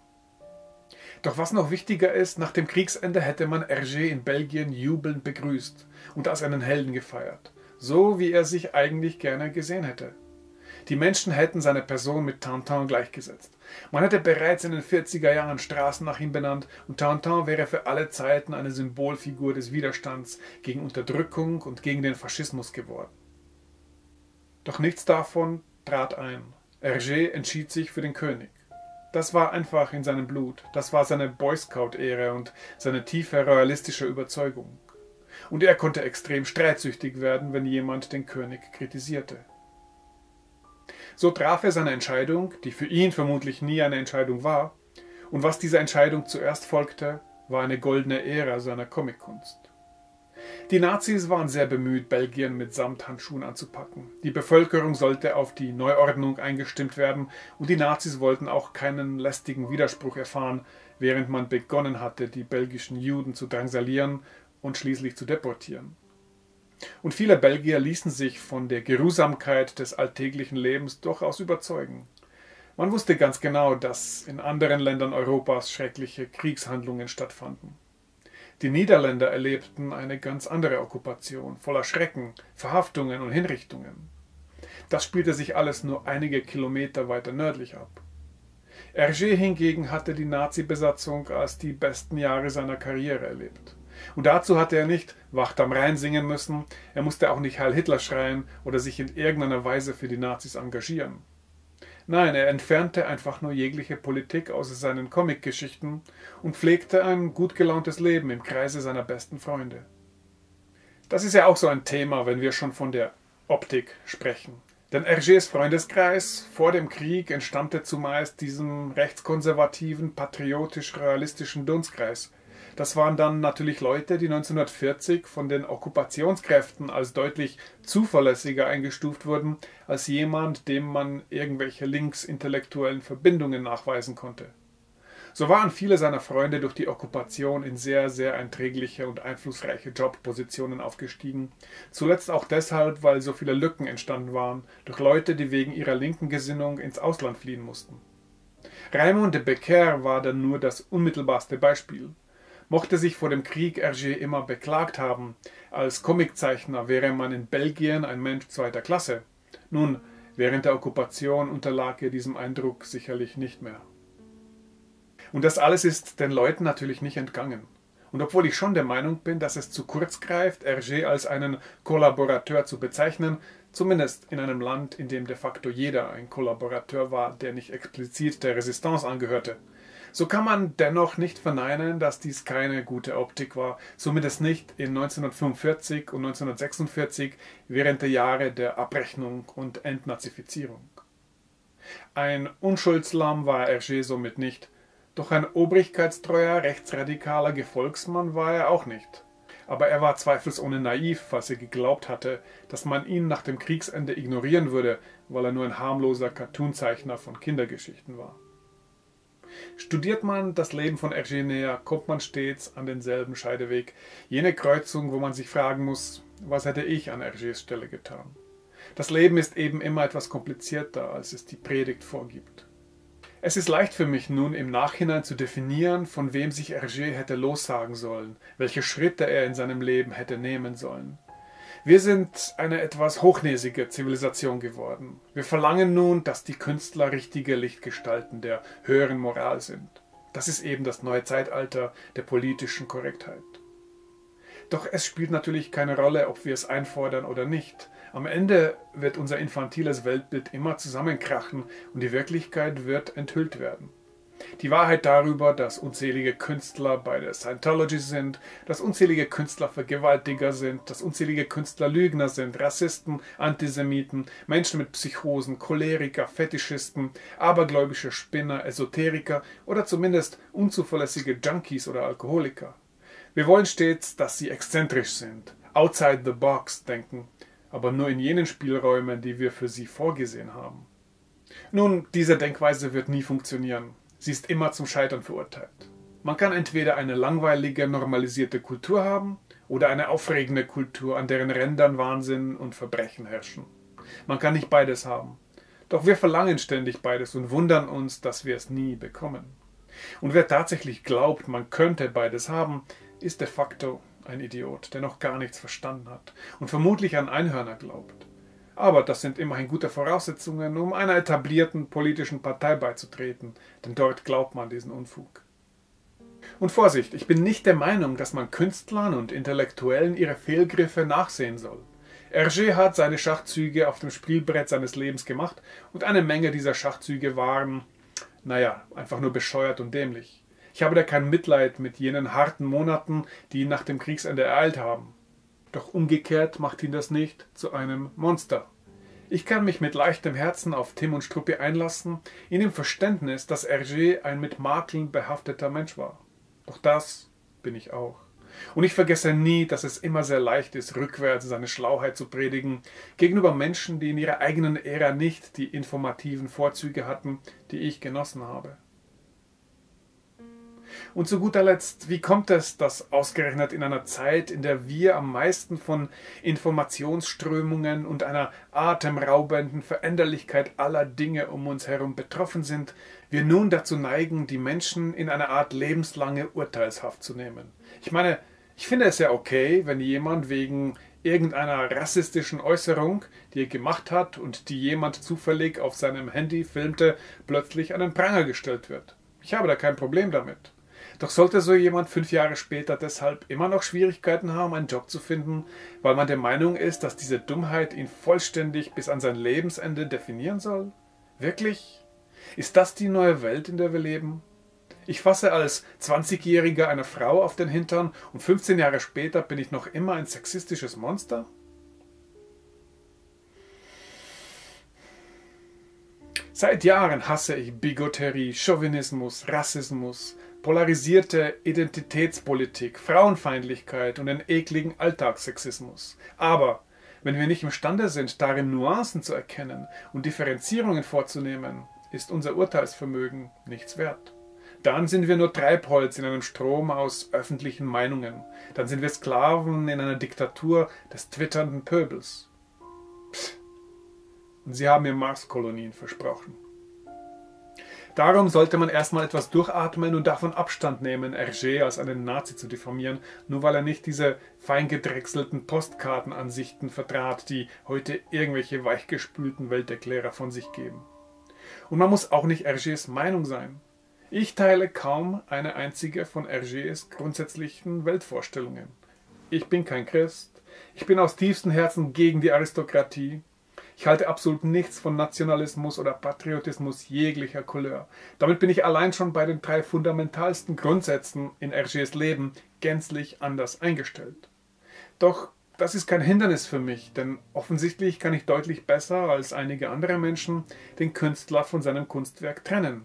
Doch was noch wichtiger ist, nach dem Kriegsende hätte man Hergé in Belgien jubelnd begrüßt und als einen Helden gefeiert, so wie er sich eigentlich gerne gesehen hätte. Die Menschen hätten seine Person mit Tintin gleichgesetzt. Man hätte bereits in den 40er Jahren Straßen nach ihm benannt und Tintin wäre für alle Zeiten eine Symbolfigur des Widerstands gegen Unterdrückung und gegen den Faschismus geworden. Doch nichts davon trat ein. Hergé entschied sich für den König. Das war einfach in seinem Blut, das war seine Boy Scout-Ehre und seine tiefe royalistische Überzeugung. Und er konnte extrem streitsüchtig werden, wenn jemand den König kritisierte. So traf er seine Entscheidung, die für ihn vermutlich nie eine Entscheidung war, und was dieser Entscheidung zuerst folgte, war eine goldene Ära seiner Comickunst. Die Nazis waren sehr bemüht, Belgien mit Samthandschuhen anzupacken. Die Bevölkerung sollte auf die Neuordnung eingestimmt werden und die Nazis wollten auch keinen lästigen Widerspruch erfahren, während man begonnen hatte, die belgischen Juden zu drangsalieren und schließlich zu deportieren. Und viele Belgier ließen sich von der Geruhsamkeit des alltäglichen Lebens durchaus überzeugen. Man wusste ganz genau, dass in anderen Ländern Europas schreckliche Kriegshandlungen stattfanden. Die Niederländer erlebten eine ganz andere Okkupation, voller Schrecken, Verhaftungen und Hinrichtungen. Das spielte sich alles nur einige Kilometer weiter nördlich ab. Hergé hingegen hatte die Nazi-Besatzung als die besten Jahre seiner Karriere erlebt. Und dazu hatte er nicht Wacht am Rhein singen müssen, er musste auch nicht Heil Hitler schreien oder sich in irgendeiner Weise für die Nazis engagieren. Nein, er entfernte einfach nur jegliche Politik aus seinen Comicgeschichten und pflegte ein gut gelauntes Leben im Kreise seiner besten Freunde. Das ist ja auch so ein Thema, wenn wir schon von der Optik sprechen. Denn Hergés Freundeskreis vor dem Krieg entstammte zumeist diesem rechtskonservativen, patriotisch-realistischen Dunstkreis. Das waren dann natürlich Leute, die 1940 von den Okkupationskräften als deutlich zuverlässiger eingestuft wurden, als jemand, dem man irgendwelche linksintellektuellen Verbindungen nachweisen konnte. So waren viele seiner Freunde durch die Okkupation in sehr, sehr einträgliche und einflussreiche Jobpositionen aufgestiegen. Zuletzt auch deshalb, weil so viele Lücken entstanden waren, durch Leute, die wegen ihrer linken Gesinnung ins Ausland fliehen mussten. Raymond de Becker war dann nur das unmittelbarste Beispiel. Mochte sich vor dem Krieg Hergé immer beklagt haben, als Comiczeichner wäre man in Belgien ein Mensch zweiter Klasse. Nun, während der Okkupation unterlag er diesem Eindruck sicherlich nicht mehr. Und das alles ist den Leuten natürlich nicht entgangen. Und obwohl ich schon der Meinung bin, dass es zu kurz greift, Hergé als einen Kollaborateur zu bezeichnen, zumindest in einem Land, in dem de facto jeder ein Kollaborateur war, der nicht explizit der Resistance angehörte. So kann man dennoch nicht verneinen, dass dies keine gute Optik war, zumindest nicht in 1945 und 1946 während der Jahre der Abrechnung und Entnazifizierung. Ein Unschuldslamm war Hergé somit nicht, doch ein obrigkeitstreuer, rechtsradikaler Gefolgsmann war er auch nicht. Aber er war zweifelsohne naiv, falls er geglaubt hatte, dass man ihn nach dem Kriegsende ignorieren würde, weil er nur ein harmloser Cartoonzeichner von Kindergeschichten war. Studiert man das Leben von Hergé näher, kommt man stets an denselben Scheideweg, jene Kreuzung, wo man sich fragen muss, was hätte ich an Hergés Stelle getan? Das Leben ist eben immer etwas komplizierter, als es die Predigt vorgibt. Es ist leicht für mich nun im Nachhinein zu definieren, von wem sich Hergé hätte lossagen sollen, welche Schritte er in seinem Leben hätte nehmen sollen. Wir sind eine etwas hochnäsige Zivilisation geworden. Wir verlangen nun, dass die Künstler richtige Lichtgestalten der höheren Moral sind. Das ist eben das neue Zeitalter der politischen Korrektheit. Doch es spielt natürlich keine Rolle, ob wir es einfordern oder nicht. Am Ende wird unser infantiles Weltbild immer zusammenkrachen und die Wirklichkeit wird enthüllt werden. Die Wahrheit darüber, dass unzählige Künstler bei der Scientology sind, dass unzählige Künstler Vergewaltiger sind, dass unzählige Künstler Lügner sind, Rassisten, Antisemiten, Menschen mit Psychosen, Choleriker, Fetischisten, abergläubische Spinner, Esoteriker oder zumindest unzuverlässige Junkies oder Alkoholiker. Wir wollen stets, dass sie exzentrisch sind, outside the box denken, aber nur in jenen Spielräumen, die wir für sie vorgesehen haben. Nun, diese Denkweise wird nie funktionieren. Sie ist immer zum Scheitern verurteilt. Man kann entweder eine langweilige, normalisierte Kultur haben oder eine aufregende Kultur, an deren Rändern Wahnsinn und Verbrechen herrschen. Man kann nicht beides haben. Doch wir verlangen ständig beides und wundern uns, dass wir es nie bekommen. Und wer tatsächlich glaubt, man könnte beides haben, ist de facto ein Idiot, der noch gar nichts verstanden hat und vermutlich an Einhörner glaubt. Aber das sind immerhin gute Voraussetzungen, um einer etablierten politischen Partei beizutreten, denn dort glaubt man diesen Unfug. Und Vorsicht, ich bin nicht der Meinung, dass man Künstlern und Intellektuellen ihre Fehlgriffe nachsehen soll. Hergé hat seine Schachzüge auf dem Spielbrett seines Lebens gemacht und eine Menge dieser Schachzüge waren, naja, einfach nur bescheuert und dämlich. Ich habe da kein Mitleid mit jenen harten Monaten, die ihn nach dem Kriegsende ereilt haben. Doch umgekehrt macht ihn das nicht zu einem Monster. Ich kann mich mit leichtem Herzen auf Tim und Struppi einlassen, in dem Verständnis, dass Hergé ein mit Makeln behafteter Mensch war. Doch das bin ich auch. Und ich vergesse nie, dass es immer sehr leicht ist, rückwärts seine Schlauheit zu predigen, gegenüber Menschen, die in ihrer eigenen Ära nicht die informativen Vorzüge hatten, die ich genossen habe. Und zu guter Letzt, wie kommt es, dass ausgerechnet in einer Zeit, in der wir am meisten von Informationsströmungen und einer atemraubenden Veränderlichkeit aller Dinge um uns herum betroffen sind, wir nun dazu neigen, die Menschen in eine Art lebenslange Urteilshaft zu nehmen? Ich meine, ich finde es ja okay, wenn jemand wegen irgendeiner rassistischen Äußerung, die er gemacht hat und die jemand zufällig auf seinem Handy filmte, plötzlich an den Pranger gestellt wird. Ich habe da kein Problem damit. Doch sollte so jemand 5 Jahre später deshalb immer noch Schwierigkeiten haben, einen Job zu finden, weil man der Meinung ist, dass diese Dummheit ihn vollständig bis an sein Lebensende definieren soll? Wirklich? Ist das die neue Welt, in der wir leben? Ich fasse als 20-Jähriger einer Frau auf den Hintern und 15 Jahre später bin ich noch immer ein sexistisches Monster? Seit Jahren hasse ich Bigotterie, Chauvinismus, Rassismus, polarisierte Identitätspolitik, Frauenfeindlichkeit und den ekligen Alltagssexismus. Aber wenn wir nicht imstande sind, darin Nuancen zu erkennen und Differenzierungen vorzunehmen, ist unser Urteilsvermögen nichts wert. Dann sind wir nur Treibholz in einem Strom aus öffentlichen Meinungen. Dann sind wir Sklaven in einer Diktatur des twitternden Pöbels. Psst. Und sie haben mir Marskolonien versprochen. Darum sollte man erstmal etwas durchatmen und davon Abstand nehmen, Hergé als einen Nazi zu diffamieren, nur weil er nicht diese feingedrechselten Postkartenansichten vertrat, die heute irgendwelche weichgespülten Welterklärer von sich geben. Und man muss auch nicht Hergés Meinung sein. Ich teile kaum eine einzige von Hergés grundsätzlichen Weltvorstellungen. Ich bin kein Christ. Ich bin aus tiefstem Herzen gegen die Aristokratie. Ich halte absolut nichts von Nationalismus oder Patriotismus jeglicher Couleur. Damit bin ich allein schon bei den 3 fundamentalsten Grundsätzen in Hergés Leben gänzlich anders eingestellt. Doch das ist kein Hindernis für mich, denn offensichtlich kann ich deutlich besser als einige andere Menschen den Künstler von seinem Kunstwerk trennen.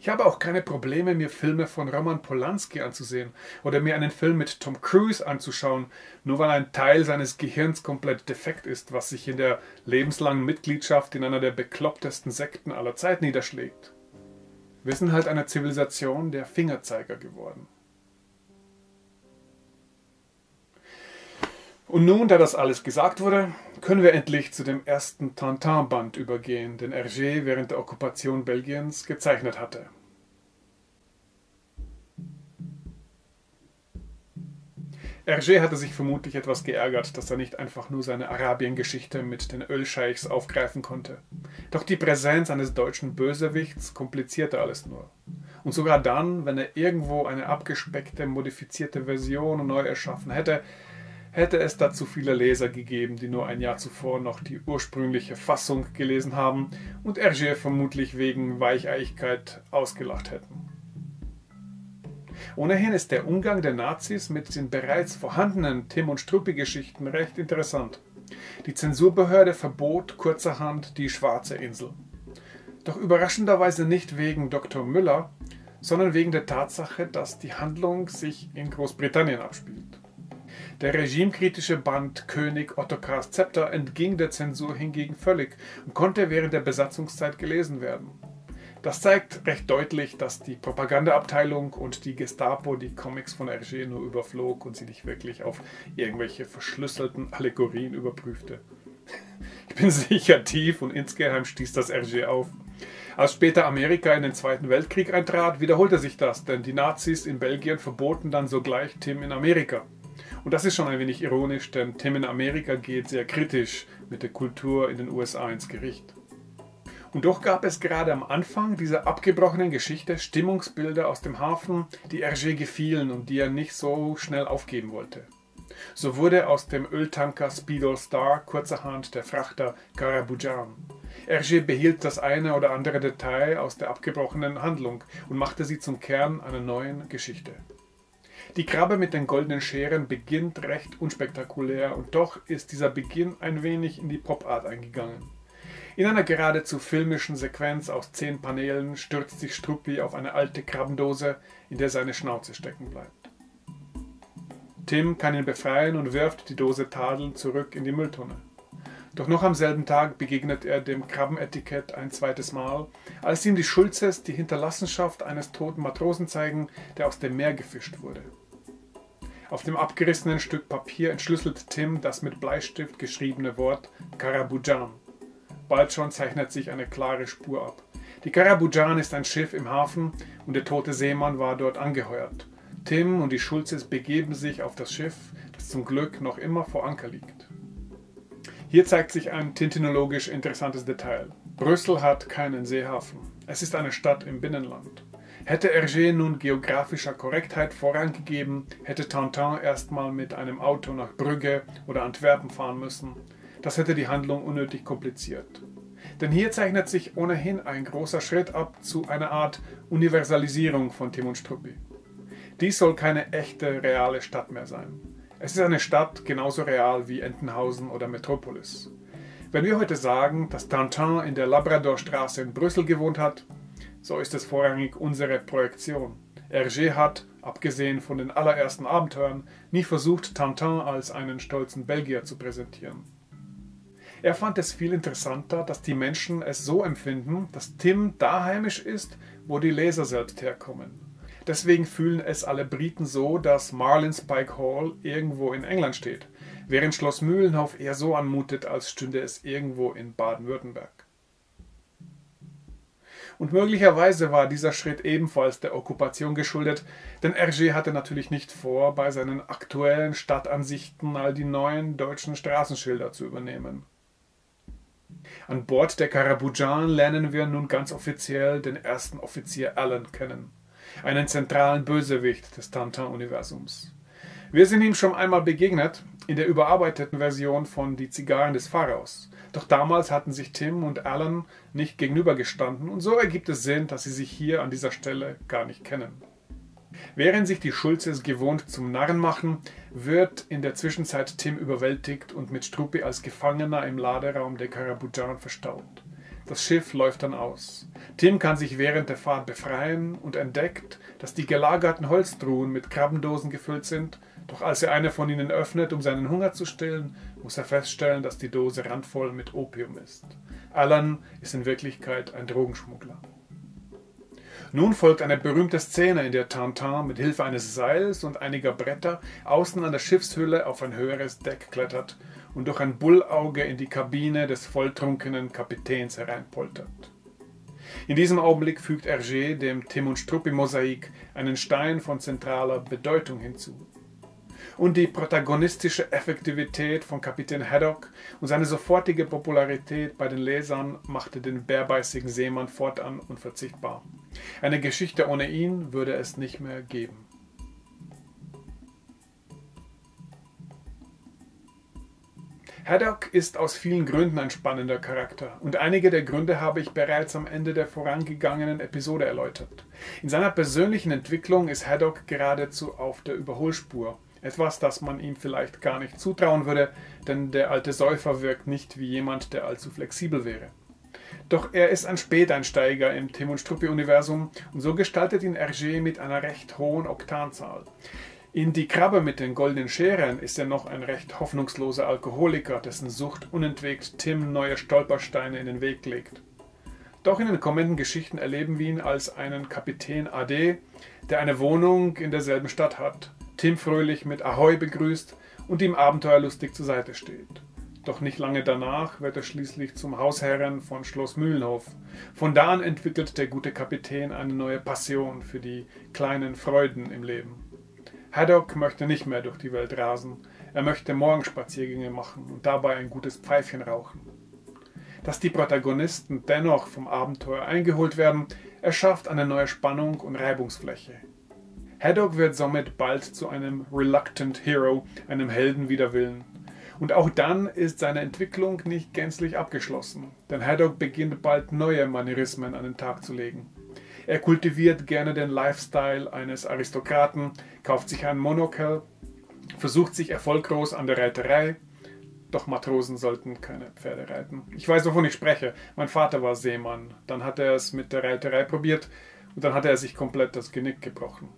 Ich habe auch keine Probleme, mir Filme von Roman Polanski anzusehen oder mir einen Film mit Tom Cruise anzuschauen, nur weil ein Teil seines Gehirns komplett defekt ist, was sich in der lebenslangen Mitgliedschaft in einer der beklopptesten Sekten aller Zeit niederschlägt. Wir sind halt eine Zivilisation der Fingerzeiger geworden. Und nun, da das alles gesagt wurde, können wir endlich zu dem ersten Tintin-Band übergehen, den Hergé während der Okkupation Belgiens gezeichnet hatte. Hergé hatte sich vermutlich etwas geärgert, dass er nicht einfach nur seine Arabiengeschichte mit den Ölscheichs aufgreifen konnte. Doch die Präsenz eines deutschen Bösewichts komplizierte alles nur. Und sogar dann, wenn er irgendwo eine abgespeckte, modifizierte Version neu erschaffen hätte, es dazu viele Leser gegeben, die nur ein Jahr zuvor noch die ursprüngliche Fassung gelesen haben und Hergé vermutlich wegen Weicheiigkeit ausgelacht hätten. Ohnehin ist der Umgang der Nazis mit den bereits vorhandenen Tim und Struppi-Geschichten recht interessant. Die Zensurbehörde verbot kurzerhand die Schwarze Insel. Doch überraschenderweise nicht wegen Dr. Müller, sondern wegen der Tatsache, dass die Handlung sich in Großbritannien abspielt. Der regimekritische Band König Ottokars Zepter entging der Zensur hingegen völlig und konnte während der Besatzungszeit gelesen werden. Das zeigt recht deutlich, dass die Propagandaabteilung und die Gestapo die Comics von Hergé nur überflog und sie nicht wirklich auf irgendwelche verschlüsselten Allegorien überprüfte. Ich bin sicher, tief und insgeheim stieß das Hergé auf. Als später Amerika in den Zweiten Weltkrieg eintrat, wiederholte sich das, denn die Nazis in Belgien verboten dann sogleich Tim in Amerika. Und das ist schon ein wenig ironisch, denn Tim in Amerika geht sehr kritisch mit der Kultur in den USA ins Gericht. Und doch gab es gerade am Anfang dieser abgebrochenen Geschichte Stimmungsbilder aus dem Hafen, die Hergé gefielen und die er nicht so schnell aufgeben wollte. So wurde aus dem Öltanker Speedol Star kurzerhand der Frachter Karaboudjan. Hergé behielt das eine oder andere Detail aus der abgebrochenen Handlung und machte sie zum Kern einer neuen Geschichte. Die Krabbe mit den goldenen Scheren beginnt recht unspektakulär und doch ist dieser Beginn ein wenig in die Popart eingegangen. In einer geradezu filmischen Sequenz aus 10 Paneelen stürzt sich Struppi auf eine alte Krabbendose, in der seine Schnauze stecken bleibt. Tim kann ihn befreien und wirft die Dose tadelnd zurück in die Mülltonne. Doch noch am selben Tag begegnet er dem Krabbenetikett ein zweites Mal, als ihm die Schulzes die Hinterlassenschaft eines toten Matrosen zeigen, der aus dem Meer gefischt wurde. Auf dem abgerissenen Stück Papier entschlüsselt Tim das mit Bleistift geschriebene Wort Karaboudjan. Bald schon zeichnet sich eine klare Spur ab. Die Karaboudjan ist ein Schiff im Hafen und der tote Seemann war dort angeheuert. Tim und die Schulzes begeben sich auf das Schiff, das zum Glück noch immer vor Anker liegt. Hier zeigt sich ein tintinologisch interessantes Detail. Brüssel hat keinen Seehafen. Es ist eine Stadt im Binnenland. Hätte Hergé nun geografischer Korrektheit Vorrang gegeben, hätte Tintin erstmal mit einem Auto nach Brügge oder Antwerpen fahren müssen. Das hätte die Handlung unnötig kompliziert. Denn hier zeichnet sich ohnehin ein großer Schritt ab zu einer Art Universalisierung von Tim und Struppi. Dies soll keine echte, reale Stadt mehr sein. Es ist eine Stadt genauso real wie Entenhausen oder Metropolis. Wenn wir heute sagen, dass Tintin in der Labradorstraße in Brüssel gewohnt hat, so ist es vorrangig unsere Projektion. Hergé hat, abgesehen von den allerersten Abenteuern, nie versucht, Tintin als einen stolzen Belgier zu präsentieren. Er fand es viel interessanter, dass die Menschen es so empfinden, dass Tim da heimisch ist, wo die Leser selbst herkommen. Deswegen fühlen es alle Briten so, dass Marlin Spike Hall irgendwo in England steht, während Schloss Mühlenhof eher so anmutet, als stünde es irgendwo in Baden-Württemberg. Und möglicherweise war dieser Schritt ebenfalls der Okkupation geschuldet, denn Hergé hatte natürlich nicht vor, bei seinen aktuellen Stadtansichten all die neuen deutschen Straßenschilder zu übernehmen. An Bord der Karaboudjan lernen wir nun ganz offiziell den ersten Offizier Allen kennen, einen zentralen Bösewicht des Tintin-Universums. Wir sind ihm schon einmal begegnet, in der überarbeiteten Version von Die Zigarren des Pharaos. Doch damals hatten sich Tim und Allen nicht gegenübergestanden und so ergibt es Sinn, dass sie sich hier an dieser Stelle gar nicht kennen. Während sich die Schulzes gewohnt zum Narren machen, wird in der Zwischenzeit Tim überwältigt und mit Struppi als Gefangener im Laderaum der Karaboudjan verstaut. Das Schiff läuft dann aus. Tim kann sich während der Fahrt befreien und entdeckt, dass die gelagerten Holztruhen mit Krabbendosen gefüllt sind, doch als er eine von ihnen öffnet, um seinen Hunger zu stillen, muss er feststellen, dass die Dose randvoll mit Opium ist. Allen ist in Wirklichkeit ein Drogenschmuggler. Nun folgt eine berühmte Szene, in der Tintin mit Hilfe eines Seils und einiger Bretter außen an der Schiffshülle auf ein höheres Deck klettert und durch ein Bullauge in die Kabine des volltrunkenen Kapitäns hereinpoltert. In diesem Augenblick fügt Hergé dem Tim und Struppi-Mosaik einen Stein von zentraler Bedeutung hinzu. Und die protagonistische Effektivität von Kapitän Haddock und seine sofortige Popularität bei den Lesern machte den bärbeißigen Seemann fortan unverzichtbar. Eine Geschichte ohne ihn würde es nicht mehr geben. Haddock ist aus vielen Gründen ein spannender Charakter und einige der Gründe habe ich bereits am Ende der vorangegangenen Episode erläutert. In seiner persönlichen Entwicklung ist Haddock geradezu auf der Überholspur. Etwas, das man ihm vielleicht gar nicht zutrauen würde, denn der alte Säufer wirkt nicht wie jemand, der allzu flexibel wäre. Doch er ist ein Späteinsteiger im Tim und Struppi-Universum und so gestaltet ihn Hergé mit einer recht hohen Oktanzahl. In Die Krabbe mit den goldenen Scheren ist er noch ein recht hoffnungsloser Alkoholiker, dessen Sucht unentwegt Tim neue Stolpersteine in den Weg legt. Doch in den kommenden Geschichten erleben wir ihn als einen Kapitän AD, der eine Wohnung in derselben Stadt hat, Tim fröhlich mit Ahoi begrüßt und ihm abenteuerlustig zur Seite steht. Doch nicht lange danach wird er schließlich zum Hausherren von Schloss Mühlenhof. Von da an entwickelt der gute Kapitän eine neue Passion für die kleinen Freuden im Leben. Haddock möchte nicht mehr durch die Welt rasen, er möchte Morgenspaziergänge machen und dabei ein gutes Pfeifchen rauchen. Dass die Protagonisten dennoch vom Abenteuer eingeholt werden, erschafft eine neue Spannung und Reibungsfläche. Haddock wird somit bald zu einem Reluctant Hero, einem Helden wider Willen. Und auch dann ist seine Entwicklung nicht gänzlich abgeschlossen, denn Haddock beginnt bald neue Manierismen an den Tag zu legen. Er kultiviert gerne den Lifestyle eines Aristokraten, kauft sich ein Monokel, versucht sich erfolglos an der Reiterei. Doch Matrosen sollten keine Pferde reiten. Ich weiß, wovon ich spreche. Mein Vater war Seemann. Dann hat er es mit der Reiterei probiert und dann hat er sich komplett das Genick gebrochen.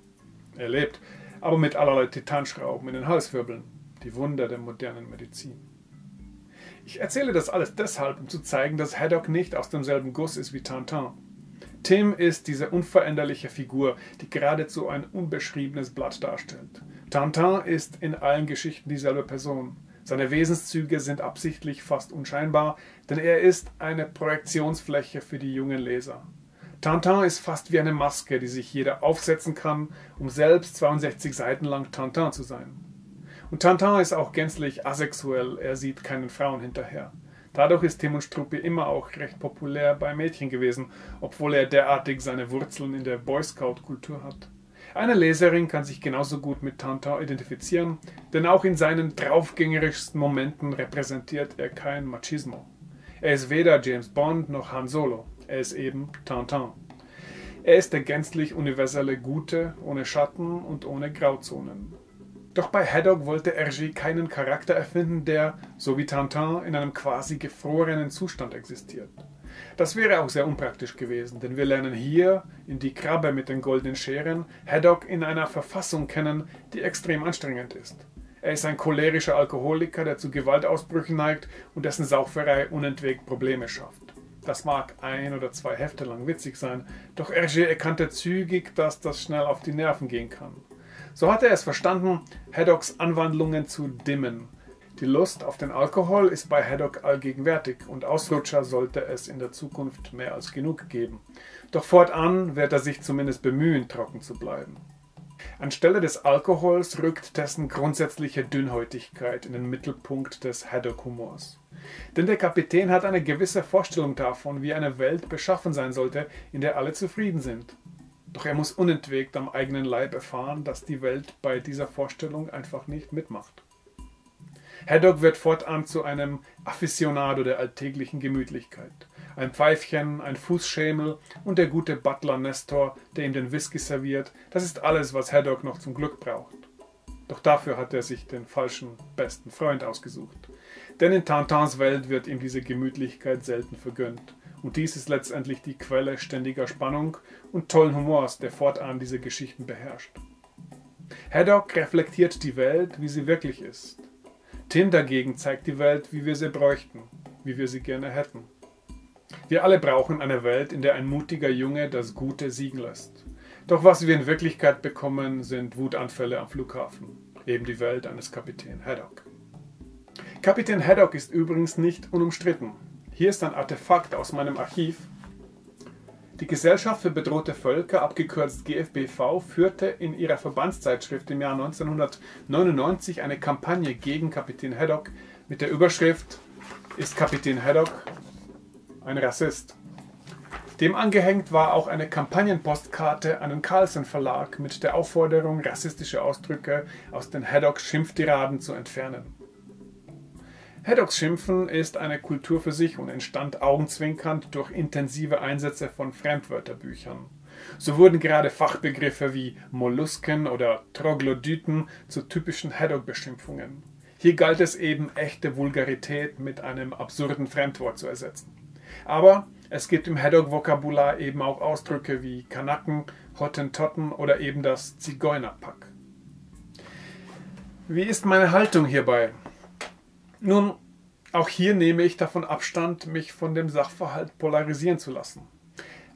Er lebt, aber mit allerlei Titanschrauben in den Halswirbeln. Die Wunder der modernen Medizin. Ich erzähle das alles deshalb, um zu zeigen, dass Haddock nicht aus demselben Guss ist wie Tintin. Tim ist diese unveränderliche Figur, die geradezu ein unbeschriebenes Blatt darstellt. Tintin ist in allen Geschichten dieselbe Person. Seine Wesenszüge sind absichtlich fast unscheinbar, denn er ist eine Projektionsfläche für die jungen Leser. Tintin ist fast wie eine Maske, die sich jeder aufsetzen kann, um selbst 62 Seiten lang Tintin zu sein. Und Tintin ist auch gänzlich asexuell, er sieht keinen Frauen hinterher. Dadurch ist Tim und Struppi immer auch recht populär bei Mädchen gewesen, obwohl er derartig seine Wurzeln in der Boy Scout-Kultur hat. Eine Leserin kann sich genauso gut mit Tintin identifizieren, denn auch in seinen draufgängerischsten Momenten repräsentiert er kein Machismo. Er ist weder James Bond noch Han Solo, er ist eben Tintin. Er ist der gänzlich universelle Gute, ohne Schatten und ohne Grauzonen. Doch bei Haddock wollte Hergé keinen Charakter erfinden, der, so wie Tintin, in einem quasi gefrorenen Zustand existiert. Das wäre auch sehr unpraktisch gewesen, denn wir lernen hier, in Die Krabbe mit den goldenen Scheren, Haddock in einer Verfassung kennen, die extrem anstrengend ist. Er ist ein cholerischer Alkoholiker, der zu Gewaltausbrüchen neigt und dessen Sauferei unentwegt Probleme schafft. Das mag 1 oder 2 Hefte lang witzig sein, doch Hergé erkannte zügig, dass das schnell auf die Nerven gehen kann. So hat er es verstanden, Haddocks Anwandlungen zu dimmen. Die Lust auf den Alkohol ist bei Haddock allgegenwärtig und Ausrutscher sollte es in der Zukunft mehr als genug geben. Doch fortan wird er sich zumindest bemühen, trocken zu bleiben. Anstelle des Alkohols rückt dessen grundsätzliche Dünnhäutigkeit in den Mittelpunkt des Haddock-Humors. Denn der Kapitän hat eine gewisse Vorstellung davon, wie eine Welt beschaffen sein sollte, in der alle zufrieden sind. Doch er muss unentwegt am eigenen Leib erfahren, dass die Welt bei dieser Vorstellung einfach nicht mitmacht. Haddock wird fortan zu einem Afficionado der alltäglichen Gemütlichkeit. Ein Pfeifchen, ein Fußschemel und der gute Butler Nestor, der ihm den Whisky serviert, das ist alles, was Haddock noch zum Glück braucht. Doch dafür hat er sich den falschen besten Freund ausgesucht. Denn in Tintins Welt wird ihm diese Gemütlichkeit selten vergönnt. Und dies ist letztendlich die Quelle ständiger Spannung und tollen Humors, der fortan diese Geschichten beherrscht. Haddock reflektiert die Welt, wie sie wirklich ist. Tim dagegen zeigt die Welt, wie wir sie bräuchten, wie wir sie gerne hätten. Wir alle brauchen eine Welt, in der ein mutiger Junge das Gute siegen lässt. Doch was wir in Wirklichkeit bekommen, sind Wutanfälle am Flughafen. Eben die Welt eines Kapitän Haddock. Kapitän Haddock ist übrigens nicht unumstritten. Hier ist ein Artefakt aus meinem Archiv. Die Gesellschaft für bedrohte Völker, abgekürzt GfBV, führte in ihrer Verbandszeitschrift im Jahr 1999 eine Kampagne gegen Kapitän Haddock mit der Überschrift „Ist Kapitän Haddock ein Rassist?". Dem angehängt war auch eine Kampagnenpostkarte an den Carlsen Verlag mit der Aufforderung, rassistische Ausdrücke aus den Haddocks Schimpftiraden zu entfernen. Haddocks Schimpfen ist eine Kultur für sich und entstand augenzwinkernd durch intensive Einsätze von Fremdwörterbüchern. So wurden gerade Fachbegriffe wie Mollusken oder Troglodyten zu typischen Haddock-Beschimpfungen. Hier galt es eben, echte Vulgarität mit einem absurden Fremdwort zu ersetzen. Aber es gibt im Haddock-Vokabular eben auch Ausdrücke wie Kanaken, Hottentotten oder eben das Zigeunerpack. Wie ist meine Haltung hierbei? Nun, auch hier nehme ich davon Abstand, mich von dem Sachverhalt polarisieren zu lassen.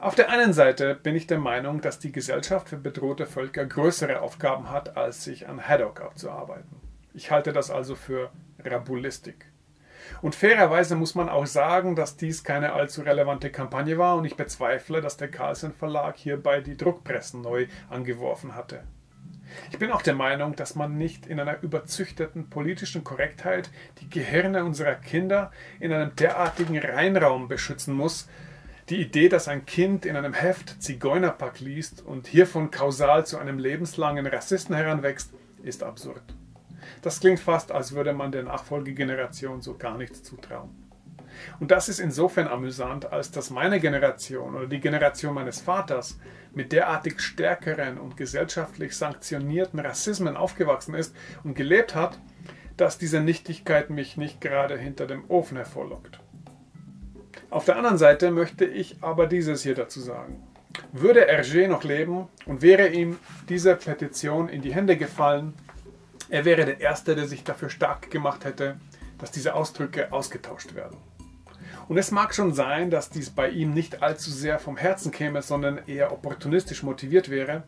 Auf der einen Seite bin ich der Meinung, dass die Gesellschaft für bedrohte Völker größere Aufgaben hat, als sich an Haddock abzuarbeiten. Ich halte das also für Rabulistik. Und fairerweise muss man auch sagen, dass dies keine allzu relevante Kampagne war und ich bezweifle, dass der Carlsen Verlag hierbei die Druckpressen neu angeworfen hatte. Ich bin auch der Meinung, dass man nicht in einer überzüchteten politischen Korrektheit die Gehirne unserer Kinder in einem derartigen Reinraum beschützen muss. Die Idee, dass ein Kind in einem Heft Zigeunerpack liest und hiervon kausal zu einem lebenslangen Rassisten heranwächst, ist absurd. Das klingt fast, als würde man der Nachfolgegeneration so gar nichts zutrauen. Und das ist insofern amüsant, als dass meine Generation oder die Generation meines Vaters mit derartig stärkeren und gesellschaftlich sanktionierten Rassismen aufgewachsen ist und gelebt hat, dass diese Nichtigkeit mich nicht gerade hinter dem Ofen hervorlockt. Auf der anderen Seite möchte ich aber dieses hier dazu sagen. Würde Hergé noch leben und wäre ihm diese Petition in die Hände gefallen, er wäre der Erste, der sich dafür stark gemacht hätte, dass diese Ausdrücke ausgetauscht werden. Und es mag schon sein, dass dies bei ihm nicht allzu sehr vom Herzen käme, sondern eher opportunistisch motiviert wäre.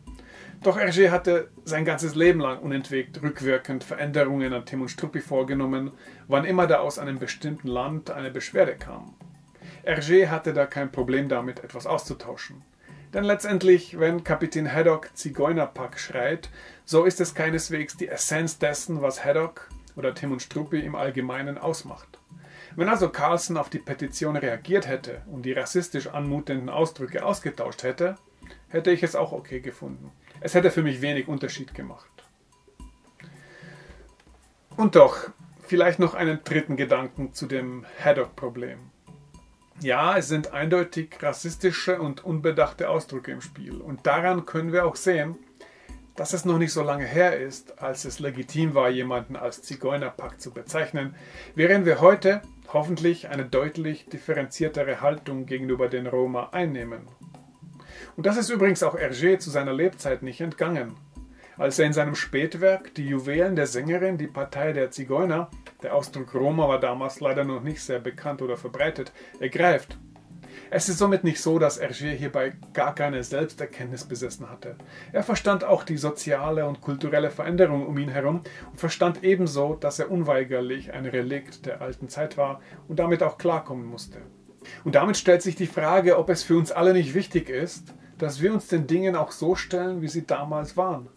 Doch Hergé hatte sein ganzes Leben lang unentwegt rückwirkend Veränderungen an Tim und Struppi vorgenommen, wann immer da aus einem bestimmten Land eine Beschwerde kam. Hergé hatte da kein Problem damit, etwas auszutauschen. Denn letztendlich, wenn Kapitän Haddock Zigeunerpack schreit, so ist es keineswegs die Essenz dessen, was Haddock oder Tim und Struppi im Allgemeinen ausmacht. Wenn also Carlsen auf die Petition reagiert hätte und die rassistisch anmutenden Ausdrücke ausgetauscht hätte, hätte ich es auch okay gefunden. Es hätte für mich wenig Unterschied gemacht. Und doch, vielleicht noch einen dritten Gedanken zu dem Haddock-Problem. Ja, es sind eindeutig rassistische und unbedachte Ausdrücke im Spiel. Und daran können wir auch sehen, dass es noch nicht so lange her ist, als es legitim war, jemanden als Zigeunerpack zu bezeichnen, während wir heute hoffentlich eine deutlich differenziertere Haltung gegenüber den Roma einnehmen. Und das ist übrigens auch Hergé zu seiner Lebzeit nicht entgangen. Als er in seinem Spätwerk Die Juwelen der Sängerin, die Partei der Zigeuner, der Ausdruck Roma war damals leider noch nicht sehr bekannt oder verbreitet, ergreift. Es ist somit nicht so, dass Hergé hierbei gar keine Selbsterkenntnis besessen hatte. Er verstand auch die soziale und kulturelle Veränderung um ihn herum und verstand ebenso, dass er unweigerlich ein Relikt der alten Zeit war und damit auch klarkommen musste. Und damit stellt sich die Frage, ob es für uns alle nicht wichtig ist, dass wir uns den Dingen auch so stellen, wie sie damals waren.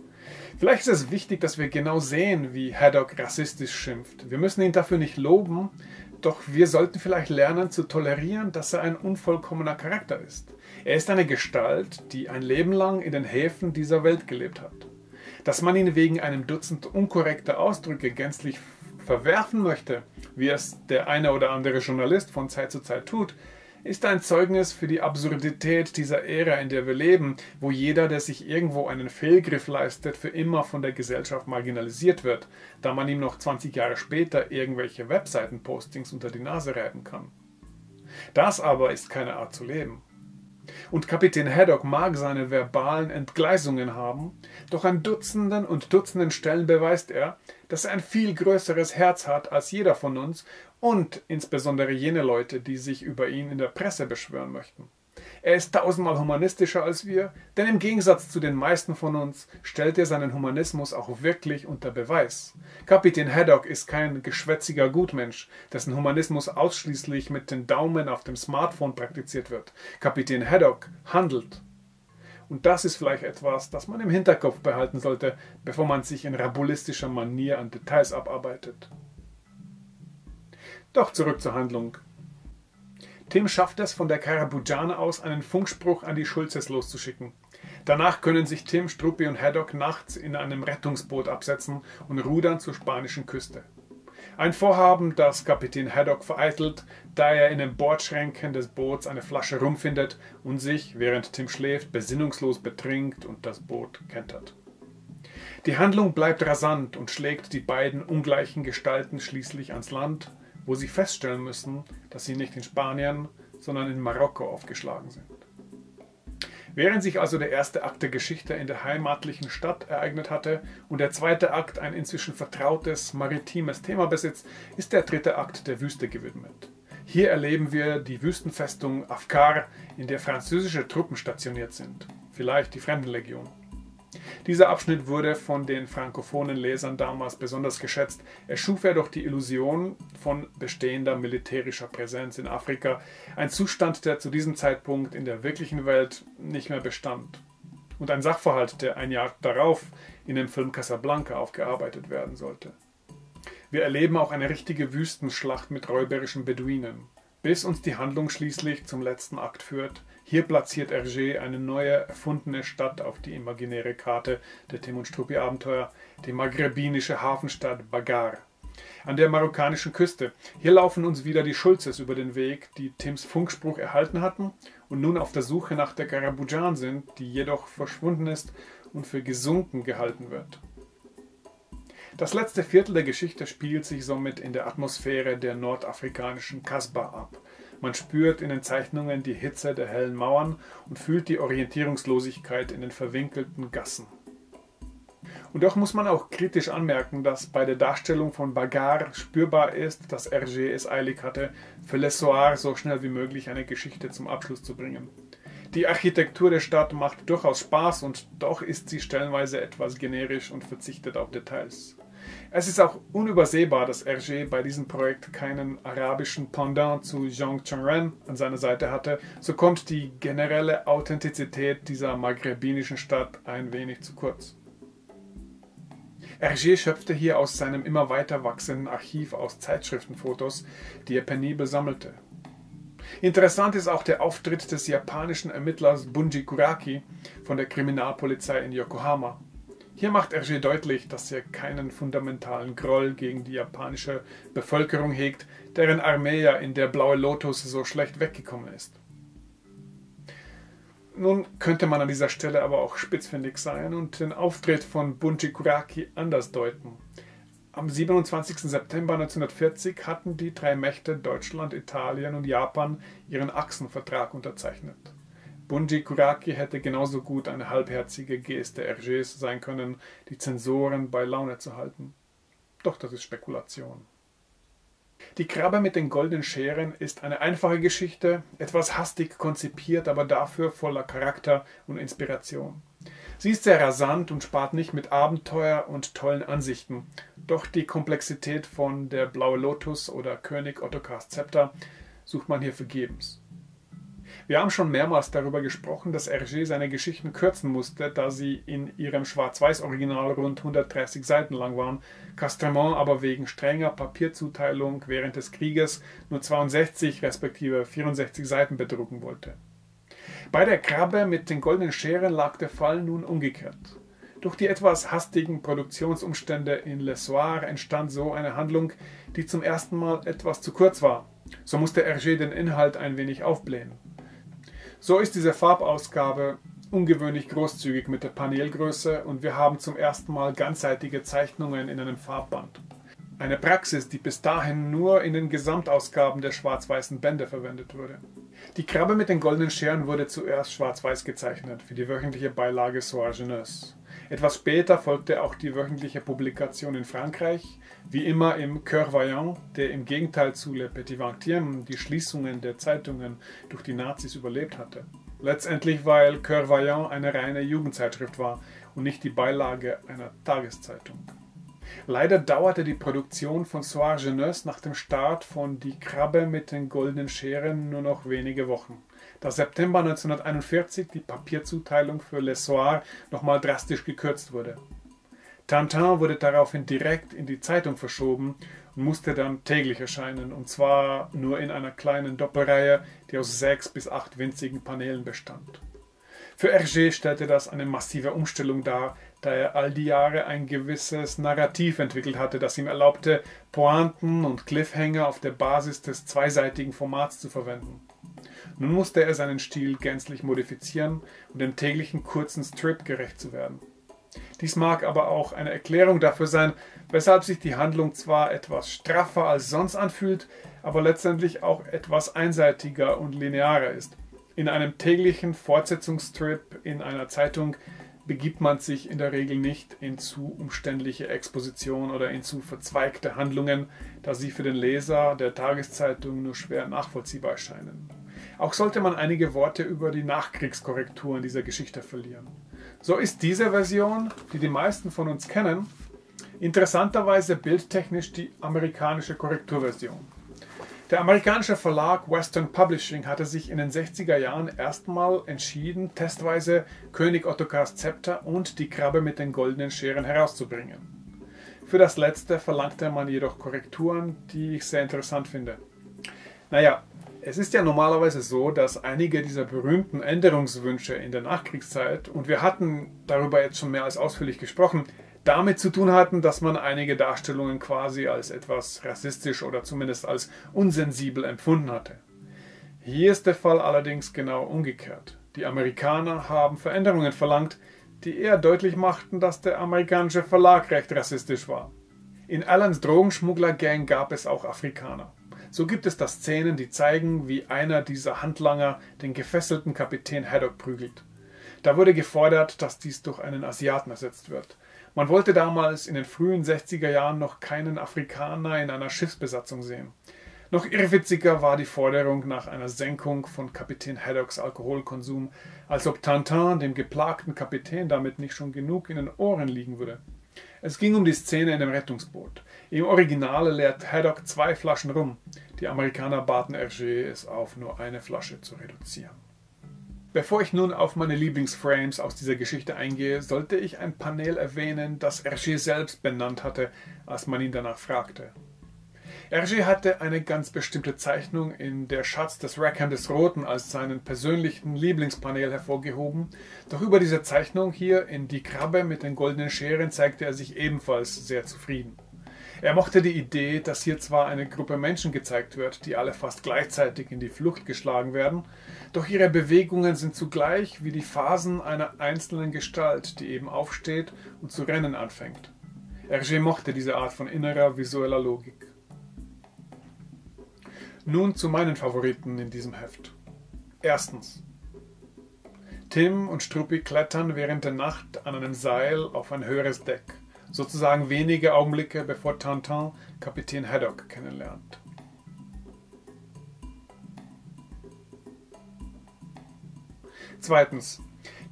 Vielleicht ist es wichtig, dass wir genau sehen, wie Haddock rassistisch schimpft. Wir müssen ihn dafür nicht loben, doch wir sollten vielleicht lernen zu tolerieren, dass er ein unvollkommener Charakter ist. Er ist eine Gestalt, die ein Leben lang in den Häfen dieser Welt gelebt hat. Dass man ihn wegen einem Dutzend unkorrekter Ausdrücke gänzlich verwerfen möchte, wie es der eine oder andere Journalist von Zeit zu Zeit tut, ist ein Zeugnis für die Absurdität dieser Ära, in der wir leben, wo jeder, der sich irgendwo einen Fehlgriff leistet, für immer von der Gesellschaft marginalisiert wird, da man ihm noch 20 Jahre später irgendwelche Webseiten-Postings unter die Nase reiben kann. Das aber ist keine Art zu leben. Und Kapitän Haddock mag seine verbalen Entgleisungen haben, doch an Dutzenden und Dutzenden Stellen beweist er, dass er ein viel größeres Herz hat als jeder von uns und insbesondere jene Leute, die sich über ihn in der Presse beschwören möchten. Er ist tausendmal humanistischer als wir, denn im Gegensatz zu den meisten von uns stellt er seinen Humanismus auch wirklich unter Beweis. Kapitän Haddock ist kein geschwätziger Gutmensch, dessen Humanismus ausschließlich mit den Daumen auf dem Smartphone praktiziert wird. Kapitän Haddock handelt. Und das ist vielleicht etwas, das man im Hinterkopf behalten sollte, bevor man sich in rabulistischer Manier an Details abarbeitet. Doch zurück zur Handlung. Tim schafft es, von der Karaboudjan aus einen Funkspruch an die Schulzes loszuschicken. Danach können sich Tim, Struppi und Haddock nachts in einem Rettungsboot absetzen und rudern zur spanischen Küste. Ein Vorhaben, das Kapitän Haddock vereitelt, da er in den Bordschränken des Boots eine Flasche Rum findet und sich, während Tim schläft, besinnungslos betrinkt und das Boot kentert. Die Handlung bleibt rasant und schlägt die beiden ungleichen Gestalten schließlich ans Land, wo sie feststellen müssen, dass sie nicht in Spanien, sondern in Marokko aufgeschlagen sind. Während sich also der erste Akt der Geschichte in der heimatlichen Stadt ereignet hatte und der zweite Akt ein inzwischen vertrautes, maritimes Thema besitzt, ist der dritte Akt der Wüste gewidmet. Hier erleben wir die Wüstenfestung Afkar, in der französische Truppen stationiert sind, vielleicht die Fremdenlegion. Dieser Abschnitt wurde von den frankophonen Lesern damals besonders geschätzt. Erschuf er durch die Illusion von bestehender militärischer Präsenz in Afrika, ein Zustand, der zu diesem Zeitpunkt in der wirklichen Welt nicht mehr bestand. Und ein Sachverhalt, der ein Jahr darauf in dem Film Casablanca aufgearbeitet werden sollte. Wir erleben auch eine richtige Wüstenschlacht mit räuberischen Beduinen, bis uns die Handlung schließlich zum letzten Akt führt. Hier platziert Hergé eine neue, erfundene Stadt auf die imaginäre Karte der Tim und Struppi-Abenteuer, die maghrebinische Hafenstadt Bagghar, an der marokkanischen Küste. Hier laufen uns wieder die Schulzes über den Weg, die Tims Funkspruch erhalten hatten und nun auf der Suche nach der Karaboudjan sind, die jedoch verschwunden ist und für gesunken gehalten wird. Das letzte Viertel der Geschichte spielt sich somit in der Atmosphäre der nordafrikanischen Kasbah ab. Man spürt in den Zeichnungen die Hitze der hellen Mauern und fühlt die Orientierungslosigkeit in den verwinkelten Gassen. Und doch muss man auch kritisch anmerken, dass bei der Darstellung von Bagghar spürbar ist, dass Hergé es eilig hatte, für Le Soir so schnell wie möglich eine Geschichte zum Abschluss zu bringen. Die Architektur der Stadt macht durchaus Spaß und doch ist sie stellenweise etwas generisch und verzichtet auf Details. Es ist auch unübersehbar, dass Hergé bei diesem Projekt keinen arabischen Pendant zu Zhang Chongren an seiner Seite hatte, so kommt die generelle Authentizität dieser maghrebinischen Stadt ein wenig zu kurz. Hergé schöpfte hier aus seinem immer weiter wachsenden Archiv aus Zeitschriftenfotos, die er penibel sammelte. Interessant ist auch der Auftritt des japanischen Ermittlers Bunji Kuraki von der Kriminalpolizei in Yokohama. Hier macht Hergé deutlich, dass er keinen fundamentalen Groll gegen die japanische Bevölkerung hegt, deren Armee ja in Der Blaue Lotus so schlecht weggekommen ist. Nun könnte man an dieser Stelle aber auch spitzfindig sein und den Auftritt von Bunji Kuraki anders deuten. Am 27. September 1940 hatten die drei Mächte Deutschland, Italien und Japan ihren Achsenvertrag unterzeichnet. Bunji Kuraki hätte genauso gut eine halbherzige Geste Hergés sein können, die Zensoren bei Laune zu halten. Doch das ist Spekulation. Die Krabbe mit den goldenen Scheren ist eine einfache Geschichte, etwas hastig konzipiert, aber dafür voller Charakter und Inspiration. Sie ist sehr rasant und spart nicht mit Abenteuer und tollen Ansichten. Doch die Komplexität von Der Blaue Lotus oder König Ottokars Zepter sucht man hier vergebens. Wir haben schon mehrmals darüber gesprochen, dass Hergé seine Geschichten kürzen musste, da sie in ihrem Schwarz-Weiß-Original rund 130 Seiten lang waren, Castremont aber wegen strenger Papierzuteilung während des Krieges nur 62 respektive 64 Seiten bedrucken wollte. Bei der Krabbe mit den goldenen Scheren lag der Fall nun umgekehrt. Durch die etwas hastigen Produktionsumstände in Le Soir entstand so eine Handlung, die zum ersten Mal etwas zu kurz war. So musste Hergé den Inhalt ein wenig aufblähen. So ist diese Farbausgabe ungewöhnlich großzügig mit der Paneelgröße und wir haben zum ersten Mal ganzseitige Zeichnungen in einem Farbband. Eine Praxis, die bis dahin nur in den Gesamtausgaben der schwarz-weißen Bände verwendet wurde. Die Krabbe mit den goldenen Scheren wurde zuerst schwarz-weiß gezeichnet für die wöchentliche Beilage Soir Jeunesse. Etwas später folgte auch die wöchentliche Publikation in Frankreich, wie immer im Coeur Vaillant, der im Gegenteil zu Le Petit Vingtième die Schließungen der Zeitungen durch die Nazis überlebt hatte. Letztendlich, weil Coeur Vaillant eine reine Jugendzeitschrift war und nicht die Beilage einer Tageszeitung. Leider dauerte die Produktion von Soir Jeunesse nach dem Start von Die Krabbe mit den goldenen Scheren nur noch wenige Wochen, da September 1941 die Papierzuteilung für Le Soir nochmal drastisch gekürzt wurde. Tintin wurde daraufhin direkt in die Zeitung verschoben und musste dann täglich erscheinen, und zwar nur in einer kleinen Doppelreihe, die aus 6 bis 8 winzigen Paneelen bestand. Für Hergé stellte das eine massive Umstellung dar, da er all die Jahre ein gewisses Narrativ entwickelt hatte, das ihm erlaubte, Pointen und Cliffhanger auf der Basis des zweiseitigen Formats zu verwenden. Nun musste er seinen Stil gänzlich modifizieren, um dem täglichen kurzen Strip gerecht zu werden. Dies mag aber auch eine Erklärung dafür sein, weshalb sich die Handlung zwar etwas straffer als sonst anfühlt, aber letztendlich auch etwas einseitiger und linearer ist. In einem täglichen Fortsetzungsstrip in einer Zeitung begibt man sich in der Regel nicht in zu umständliche Exposition oder in zu verzweigte Handlungen, da sie für den Leser der Tageszeitung nur schwer nachvollziehbar erscheinen. Auch sollte man einige Worte über die Nachkriegskorrekturen dieser Geschichte verlieren. So ist diese Version, die die meisten von uns kennen, interessanterweise bildtechnisch die amerikanische Korrekturversion. Der amerikanische Verlag Western Publishing hatte sich in den 60er Jahren erstmal entschieden, testweise König Ottokars Zepter und Die Krabbe mit den goldenen Scheren herauszubringen. Für das letzte verlangte man jedoch Korrekturen, die ich sehr interessant finde. Naja, es ist ja normalerweise so, dass einige dieser berühmten Änderungswünsche in der Nachkriegszeit, und wir hatten darüber jetzt schon mehr als ausführlich gesprochen, damit zu tun hatten, dass man einige Darstellungen quasi als etwas rassistisch oder zumindest als unsensibel empfunden hatte. Hier ist der Fall allerdings genau umgekehrt. Die Amerikaner haben Veränderungen verlangt, die eher deutlich machten, dass der amerikanische Verlag recht rassistisch war. In Allans Drogenschmuggler-Gang gab es auch Afrikaner. So gibt es da Szenen, die zeigen, wie einer dieser Handlanger den gefesselten Kapitän Haddock prügelt. Da wurde gefordert, dass dies durch einen Asiaten ersetzt wird. Man wollte damals in den frühen 60er Jahren noch keinen Afrikaner in einer Schiffsbesatzung sehen. Noch irrwitziger war die Forderung nach einer Senkung von Kapitän Haddocks Alkoholkonsum, als ob Tintin, dem geplagten Kapitän, damit nicht schon genug in den Ohren liegen würde. Es ging um die Szene in dem Rettungsboot. Im Original leert Haddock 2 Flaschen Rum. Die Amerikaner baten Hergé, es auf nur eine Flasche zu reduzieren. Bevor ich nun auf meine Lieblingsframes aus dieser Geschichte eingehe, sollte ich ein Panel erwähnen, das Hergé selbst benannt hatte, als man ihn danach fragte. Hergé hatte eine ganz bestimmte Zeichnung in Der Schatz des Rackham des Roten als seinen persönlichen Lieblingspanel hervorgehoben, doch über diese Zeichnung hier in Die Krabbe mit den goldenen Scheren zeigte er sich ebenfalls sehr zufrieden. Er mochte die Idee, dass hier zwar eine Gruppe Menschen gezeigt wird, die alle fast gleichzeitig in die Flucht geschlagen werden, doch ihre Bewegungen sind zugleich wie die Phasen einer einzelnen Gestalt, die eben aufsteht und zu rennen anfängt. Hergé mochte diese Art von innerer visueller Logik. Nun zu meinen Favoriten in diesem Heft. Erstens. Tim und Struppi klettern während der Nacht an einem Seil auf ein höheres Deck, sozusagen wenige Augenblicke bevor Tintin Kapitän Haddock kennenlernt. Zweitens.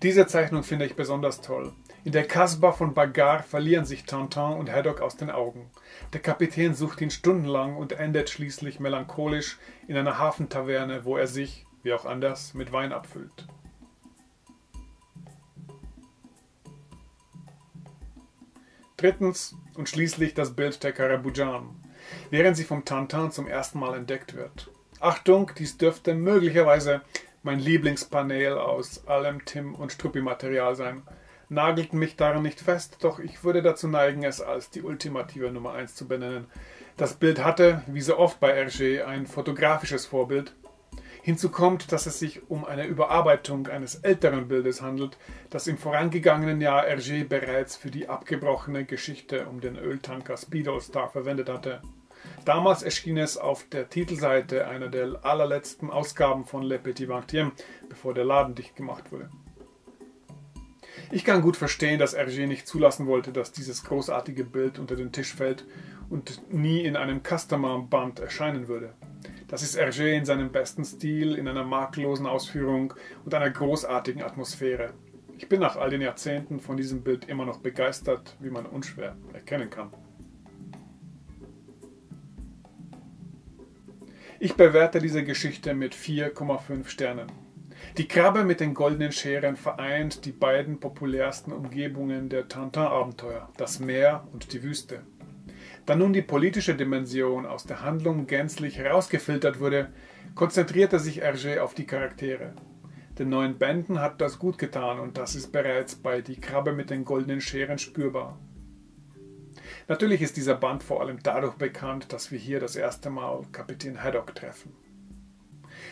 Diese Zeichnung finde ich besonders toll. In der Kasbah von Bagghar verlieren sich Tintin und Haddock aus den Augen. Der Kapitän sucht ihn stundenlang und endet schließlich melancholisch in einer Hafentaverne, wo er sich, wie auch anders, mit Wein abfüllt. Drittens und schließlich das Bild der Karaboudjan, während sie vom Tintin zum ersten Mal entdeckt wird. Achtung, dies dürfte möglicherweise mein Lieblingspanel aus allem Tim- und Struppi-Material sein. Nagelten mich daran nicht fest, doch ich würde dazu neigen, es als die ultimative Nummer 1 zu benennen. Das Bild hatte, wie so oft bei Hergé, ein fotografisches Vorbild. Hinzu kommt, dass es sich um eine Überarbeitung eines älteren Bildes handelt, das im vorangegangenen Jahr Hergé bereits für die abgebrochene Geschichte um den Öltanker Speedol Star verwendet hatte. Damals erschien es auf der Titelseite einer der allerletzten Ausgaben von Le Petit Vingtième, bevor der Laden dicht gemacht wurde. Ich kann gut verstehen, dass Hergé nicht zulassen wollte, dass dieses großartige Bild unter den Tisch fällt und nie in einem Customer-Band erscheinen würde. Das ist Hergé in seinem besten Stil, in einer makellosen Ausführung und einer großartigen Atmosphäre. Ich bin nach all den Jahrzehnten von diesem Bild immer noch begeistert, wie man unschwer erkennen kann. Ich bewerte diese Geschichte mit 4,5 Sternen. Die Krabbe mit den goldenen Scheren vereint die beiden populärsten Umgebungen der Tintin-Abenteuer, das Meer und die Wüste. Da nun die politische Dimension aus der Handlung gänzlich herausgefiltert wurde, konzentrierte sich Hergé auf die Charaktere. Den neuen Bänden hat das gut getan und das ist bereits bei Die Krabbe mit den goldenen Scheren spürbar. Natürlich ist dieser Band vor allem dadurch bekannt, dass wir hier das erste Mal Kapitän Haddock treffen.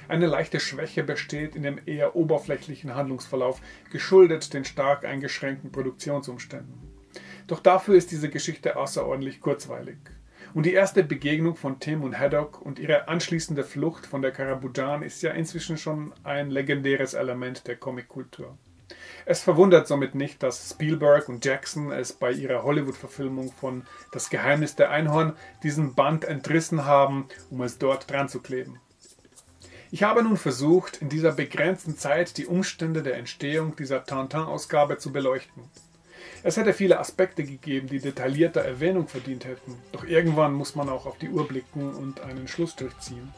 Eine leichte Schwäche besteht in dem eher oberflächlichen Handlungsverlauf, geschuldet den stark eingeschränkten Produktionsumständen. Doch dafür ist diese Geschichte außerordentlich kurzweilig. Und die erste Begegnung von Tim und Haddock und ihre anschließende Flucht von der Karaboudjan ist ja inzwischen schon ein legendäres Element der Comickultur. Es verwundert somit nicht, dass Spielberg und Jackson es bei ihrer Hollywood-Verfilmung von Das Geheimnis der Einhorn diesen Band entrissen haben, um es dort dran zu kleben. Ich habe nun versucht, in dieser begrenzten Zeit die Umstände der Entstehung dieser Tintin-Ausgabe zu beleuchten. Es hätte viele Aspekte gegeben, die detaillierter Erwähnung verdient hätten, doch irgendwann muss man auch auf die Uhr blicken und einen Schlussstrich ziehen.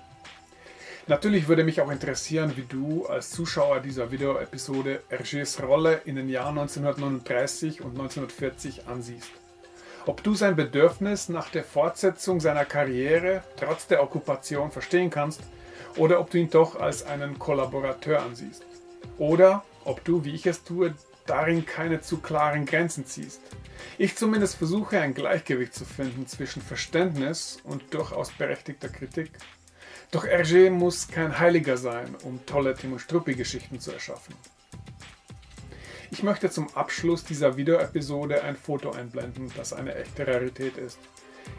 Natürlich würde mich auch interessieren, wie du als Zuschauer dieser Videoepisode Hergés Rolle in den Jahren 1939 und 1940 ansiehst. Ob du sein Bedürfnis nach der Fortsetzung seiner Karriere trotz der Okkupation verstehen kannst, oder ob du ihn doch als einen Kollaborateur ansiehst. Oder ob du, wie ich es tue, darin keine zu klaren Grenzen ziehst. Ich zumindest versuche, ein Gleichgewicht zu finden zwischen Verständnis und durchaus berechtigter Kritik. Doch Hergé muss kein Heiliger sein, um tolle Tim und Struppi-Geschichten zu erschaffen. Ich möchte zum Abschluss dieser Videoepisode ein Foto einblenden, das eine echte Rarität ist.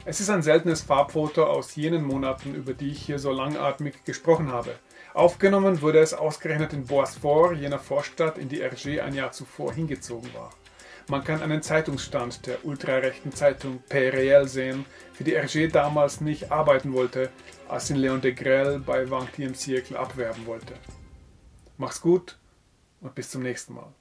Es ist ein seltenes Farbfoto aus jenen Monaten, über die ich hier so langatmig gesprochen habe. Aufgenommen wurde es ausgerechnet in Boisfort, jener Vorstadt, in die Hergé ein Jahr zuvor hingezogen war. Man kann einen Zeitungsstand der ultrarechten Zeitung Périel sehen, für die Hergé damals nicht arbeiten wollte, als ihn Léon Degrelle bei Vingtième Siècle abwerben wollte. Mach's gut und bis zum nächsten Mal.